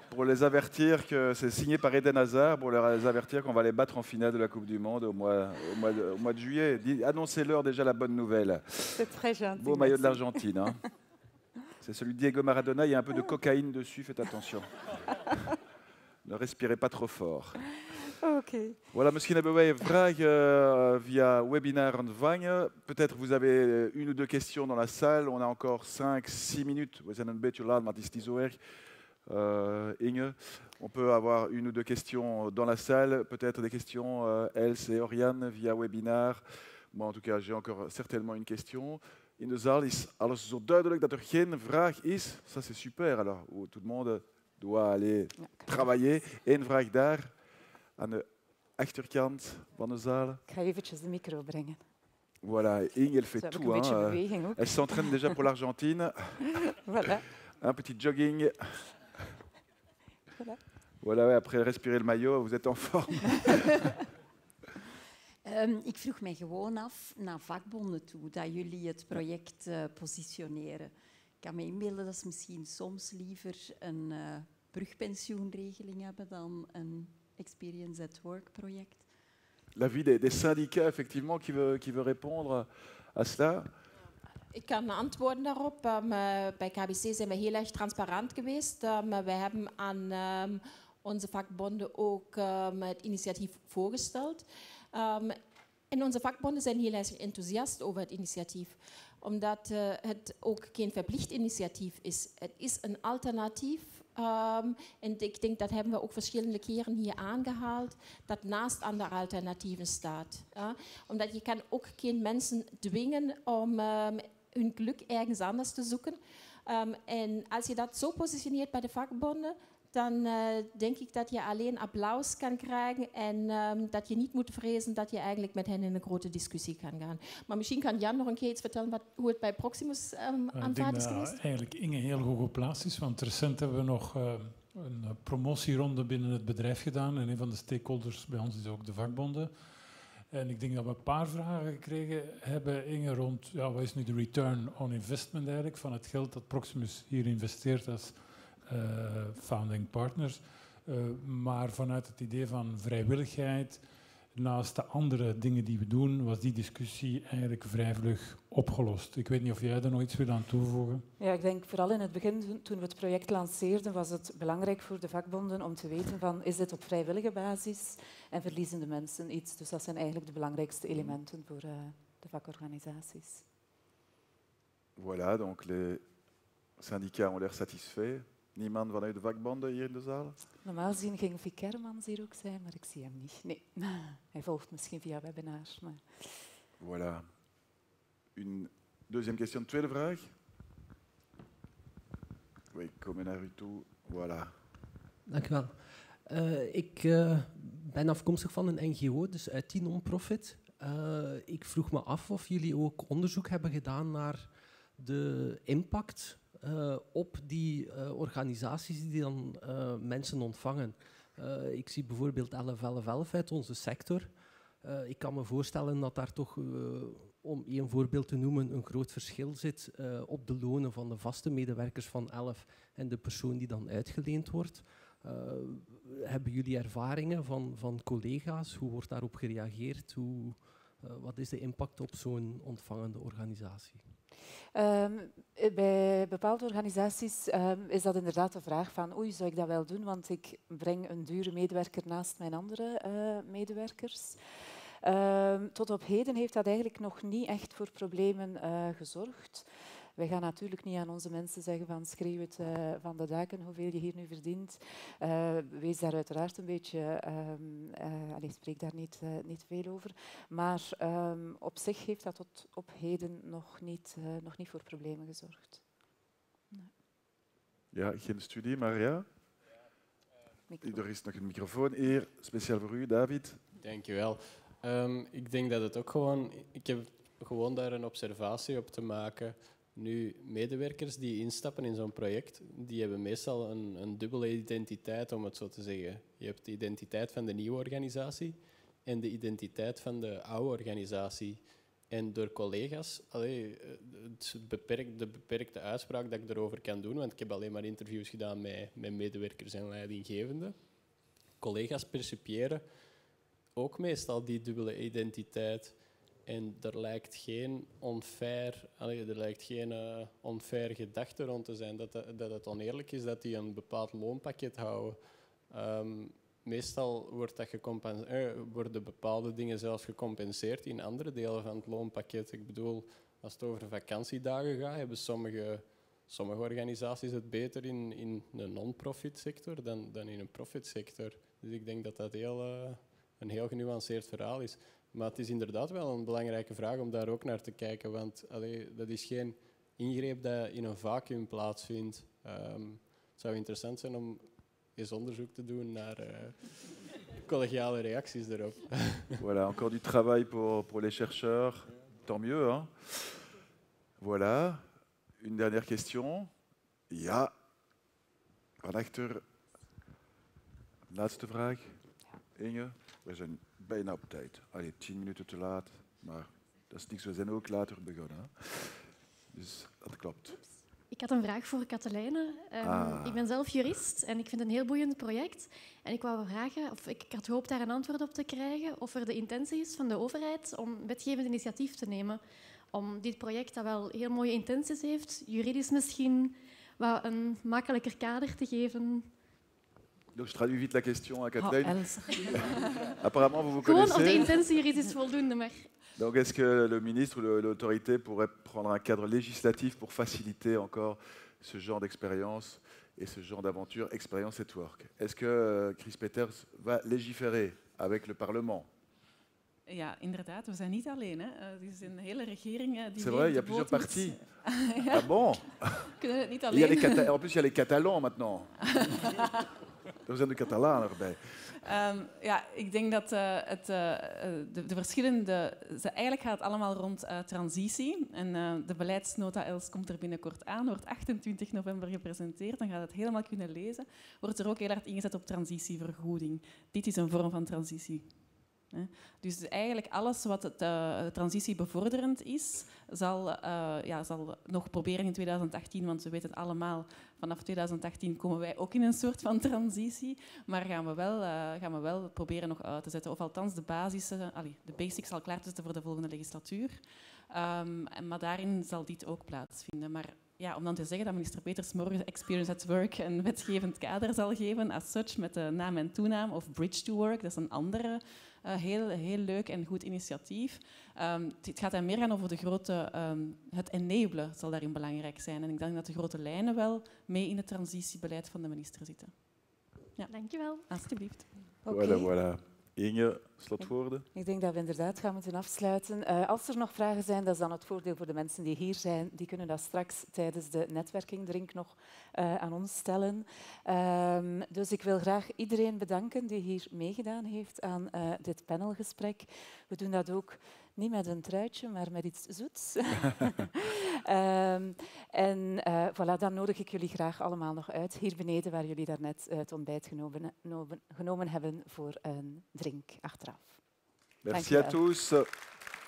pour les avertir que c'est signé par Eden Hazard, pour les avertir qu'on va les battre en finale de la Coupe du Monde au mois de juillet. Annoncez-leur déjà la bonne nouvelle. C'est très gentil. Beau maillot de l'Argentine. Hein. C'est celui de Diego Maradona, il y a un peu de cocaïne dessus, faites attention. Ne respirez pas trop fort. Okay. Voilà, misschien hebben wij vragen via webinar ontvangen. Peut-être vous avez une ou deux questions dans la salle. On a encore 5-6 minutes. We zijn een beetje laat, maar het is niet zo erg. Inge, on peut avoir une ou deux questions dans la salle. Peut-être des questions Else et Oriane via webinar. Moi, en tout cas, j'ai encore certainement une question. In de zaal is alles zo duidelijk dat er geen vraag is. Ça, c'est super. Alors, tout le monde doit aller travailler. Eén vraag daar. Aan de achterkant van de zaal. Ik ga eventjes de micro brengen. Voilà, Inge fait tout. Hein. Elle s'entraîne déjà pour l'Argentine. Voilà. Un petit jogging. Voilà. Voilà, ouais, après respirer le maillot, vous êtes en forme. Ik vroeg mij gewoon af, naar vakbonden toe, dat jullie het project positioneren. Ik kan me inbeelden dat ze misschien soms liever een brugpensioenregeling hebben dan een Experience at Work project. L'avis des syndicats, effectivement, qui veut répondre à cela. Ik kan antwoorden daarop. Bij KBC zijn we heel erg transparant geweest. Wij hebben aan onze vakbonden ook het initiatief voorgesteld. En onze vakbonden zijn heel erg enthousiast over het initiatief, omdat het ook geen verplicht initiatief is. Het is een alternatief. En ik denk dat hebben we ook verschillende keren hier aangehaald, dat naast andere alternatieven staat. Omdat je kan ook geen mensen dwingen om hun geluk ergens anders te zoeken. En als je dat zo positioneert bij de vakbonden, dan denk ik dat je alleen applaus kan krijgen en dat je niet moet vrezen dat je eigenlijk met hen in een grote discussie kan gaan. Maar misschien kan Jan nog een keer iets vertellen hoe het bij Proximus aan de hand is geweest. Eigenlijk Inge heel goed geplaatst is, want recent hebben we nog een promotieronde binnen het bedrijf gedaan en een van de stakeholders bij ons is ook de vakbonden. En ik denk dat we een paar vragen gekregen hebben, Inge, rond ja, wat is nu de return on investment eigenlijk van het geld dat Proximus hier investeert als founding partners, maar vanuit het idee van vrijwilligheid, naast de andere dingen die we doen, was die discussie eigenlijk vrij vlug opgelost. Ik weet niet of jij daar nog iets wil aan toevoegen? Ja, ik denk vooral in het begin, toen we het project lanceerden, was het belangrijk voor de vakbonden om te weten van, is dit op vrijwillige basis en verliezen de mensen iets? Dus dat zijn eigenlijk de belangrijkste elementen voor de vakorganisaties. Voilà, donc les syndicats ont l'air satisfaits. Niemand vanuit de vakbonden hier in de zaal? Normaal gezien ging Vic Hermans hier ook zijn, maar ik zie hem niet. Nee, hij volgt misschien via webinars. Maar... Voilà. Een tweede vraag. Oui, ik kom naar u toe. Voilà. Dank u wel. Ik ben afkomstig van een NGO, dus uit die non-profit. Ik vroeg me af of jullie ook onderzoek hebben gedaan naar de impact... op die organisaties die dan mensen ontvangen. Ik zie bijvoorbeeld 1111 uit onze sector. Ik kan me voorstellen dat daar toch, om één voorbeeld te noemen, een groot verschil zit op de lonen van de vaste medewerkers van 11 en de persoon die dan uitgeleend wordt. Hebben jullie ervaringen van collega's? Hoe wordt daarop gereageerd? Wat is de impact op zo'n ontvangende organisatie? Bij bepaalde organisaties is dat inderdaad de vraag van oei, zou ik dat wel doen, want ik breng een dure medewerker naast mijn andere medewerkers. Tot op heden heeft dat eigenlijk nog niet echt voor problemen gezorgd. Wij gaan natuurlijk niet aan onze mensen zeggen van schreeuw het van de daken hoeveel je hier nu verdient. Wees daar uiteraard een beetje... allez, spreek daar niet veel over. Maar op zich heeft dat tot op heden nog niet voor problemen gezorgd. Nee. Ja, geen studie, maar ja. Er is nog een microfoon hier, speciaal voor u, David. Dank je wel. Ik denk dat het ook gewoon... Ik heb gewoon daar een observatie op te maken... Nu, medewerkers die instappen in zo'n project, die hebben meestal een dubbele identiteit, om het zo te zeggen. Je hebt de identiteit van de nieuwe organisatie en de identiteit van de oude organisatie. En door collega's, de beperkte uitspraak dat ik erover kan doen, want ik heb alleen maar interviews gedaan met medewerkers en leidinggevenden. Collega's percipiëren ook meestal die dubbele identiteit. En er lijkt geen onfair gedachte rond te zijn dat het oneerlijk is dat die een bepaald loonpakket houden. Meestal worden bepaalde dingen zelfs gecompenseerd in andere delen van het loonpakket. Ik bedoel, als het over vakantiedagen gaat, hebben sommige organisaties het beter in de non-profit sector dan in een profit sector. Dus ik denk dat dat een heel genuanceerd verhaal is. Maar het is inderdaad wel een belangrijke vraag om daar ook naar te kijken, want dat is geen ingreep dat in een vacuüm plaatsvindt. Het zou interessant zijn om eens onderzoek te doen naar collegiale reacties erop. Voilà, encore du travail pour les chercheurs. Tant mieux. Hein. Voilà, une dernière question. Ja, Rechter, laatste vraag. Inge, we zijn bijna op tijd. Allee, 10 minuten te laat, maar dat is niks. We zijn ook later begonnen. Hè. Dus dat klopt. Ik had een vraag voor Katelijne. Ik ben zelf jurist en ik vind het een heel boeiend project. En ik wou vragen, of ik had gehoopt daar een antwoord op te krijgen, of er de intentie is van de overheid om wetgevend initiatief te nemen. Om dit project, dat wel heel mooie intenties heeft, juridisch misschien, wat een makkelijker kader te geven. Donc, je traduis vite la question à Kathleen. Apparemment, vous vous connaissez. Gewoon, of de intentie juridisch is voldoende, maar... Donc, est-ce que le ministre ou l'autorité pourrait prendre un cadre législatif pour faciliter encore ce genre d'expérience et ce genre d'aventure, expérience et work? Est-ce que Chris Peters va légiférer avec le Parlement? Ja, inderdaad, we zijn niet alleen. Hè. Er is een hele regering die... C'est vrai, il y a plusieurs partis. Ja. Ah bon? Kunnen we het niet alleen? En plus, il y a les Catalans maintenant. Er zijn de Catalanen erbij. Ja, ik denk dat de verschillende... Eigenlijk gaat het allemaal rond transitie. En de beleidsnota ELS komt er binnenkort aan. Wordt 28 november gepresenteerd. Dan gaat het helemaal kunnen lezen. Wordt er ook heel hard ingezet op transitievergoeding. Dit is een vorm van transitie. Dus eigenlijk alles wat het, transitie bevorderend is, zal nog proberen in 2018, want we weten allemaal, vanaf 2018 komen wij ook in een soort van transitie, maar gaan we wel proberen nog uit te zetten, of althans de basis, de basics al klaar te zetten voor de volgende legislatuur. Maar daarin zal dit ook plaatsvinden. Maar ja, om dan te zeggen dat minister Peters morgen Experience at Work een wetgevend kader zal geven, as such, met de naam en toenaam, of Bridge to Work, dat is een andere... Heel leuk en goed initiatief. Het gaat dan meer gaan over de grote... het enablen zal daarin belangrijk zijn. En ik denk dat de grote lijnen wel mee in het transitiebeleid van de minister zitten. Ja. Dankjewel. Alsjeblieft. Okay. Voilà, voilà. Inge, slotwoorden? Ik denk dat we inderdaad gaan moeten afsluiten. Als er nog vragen zijn, dat is dan het voordeel voor de mensen die hier zijn. Die kunnen dat straks tijdens de netwerkingdrink nog aan ons stellen. Dus ik wil graag iedereen bedanken die hier meegedaan heeft aan dit panelgesprek. We doen dat ook niet met een truitje, maar met iets zoets. Voilà, dan nodig ik jullie graag allemaal nog uit, hier beneden, waar jullie daarnet het ontbijt genomen hebben voor een drink achteraf. Merci à tous.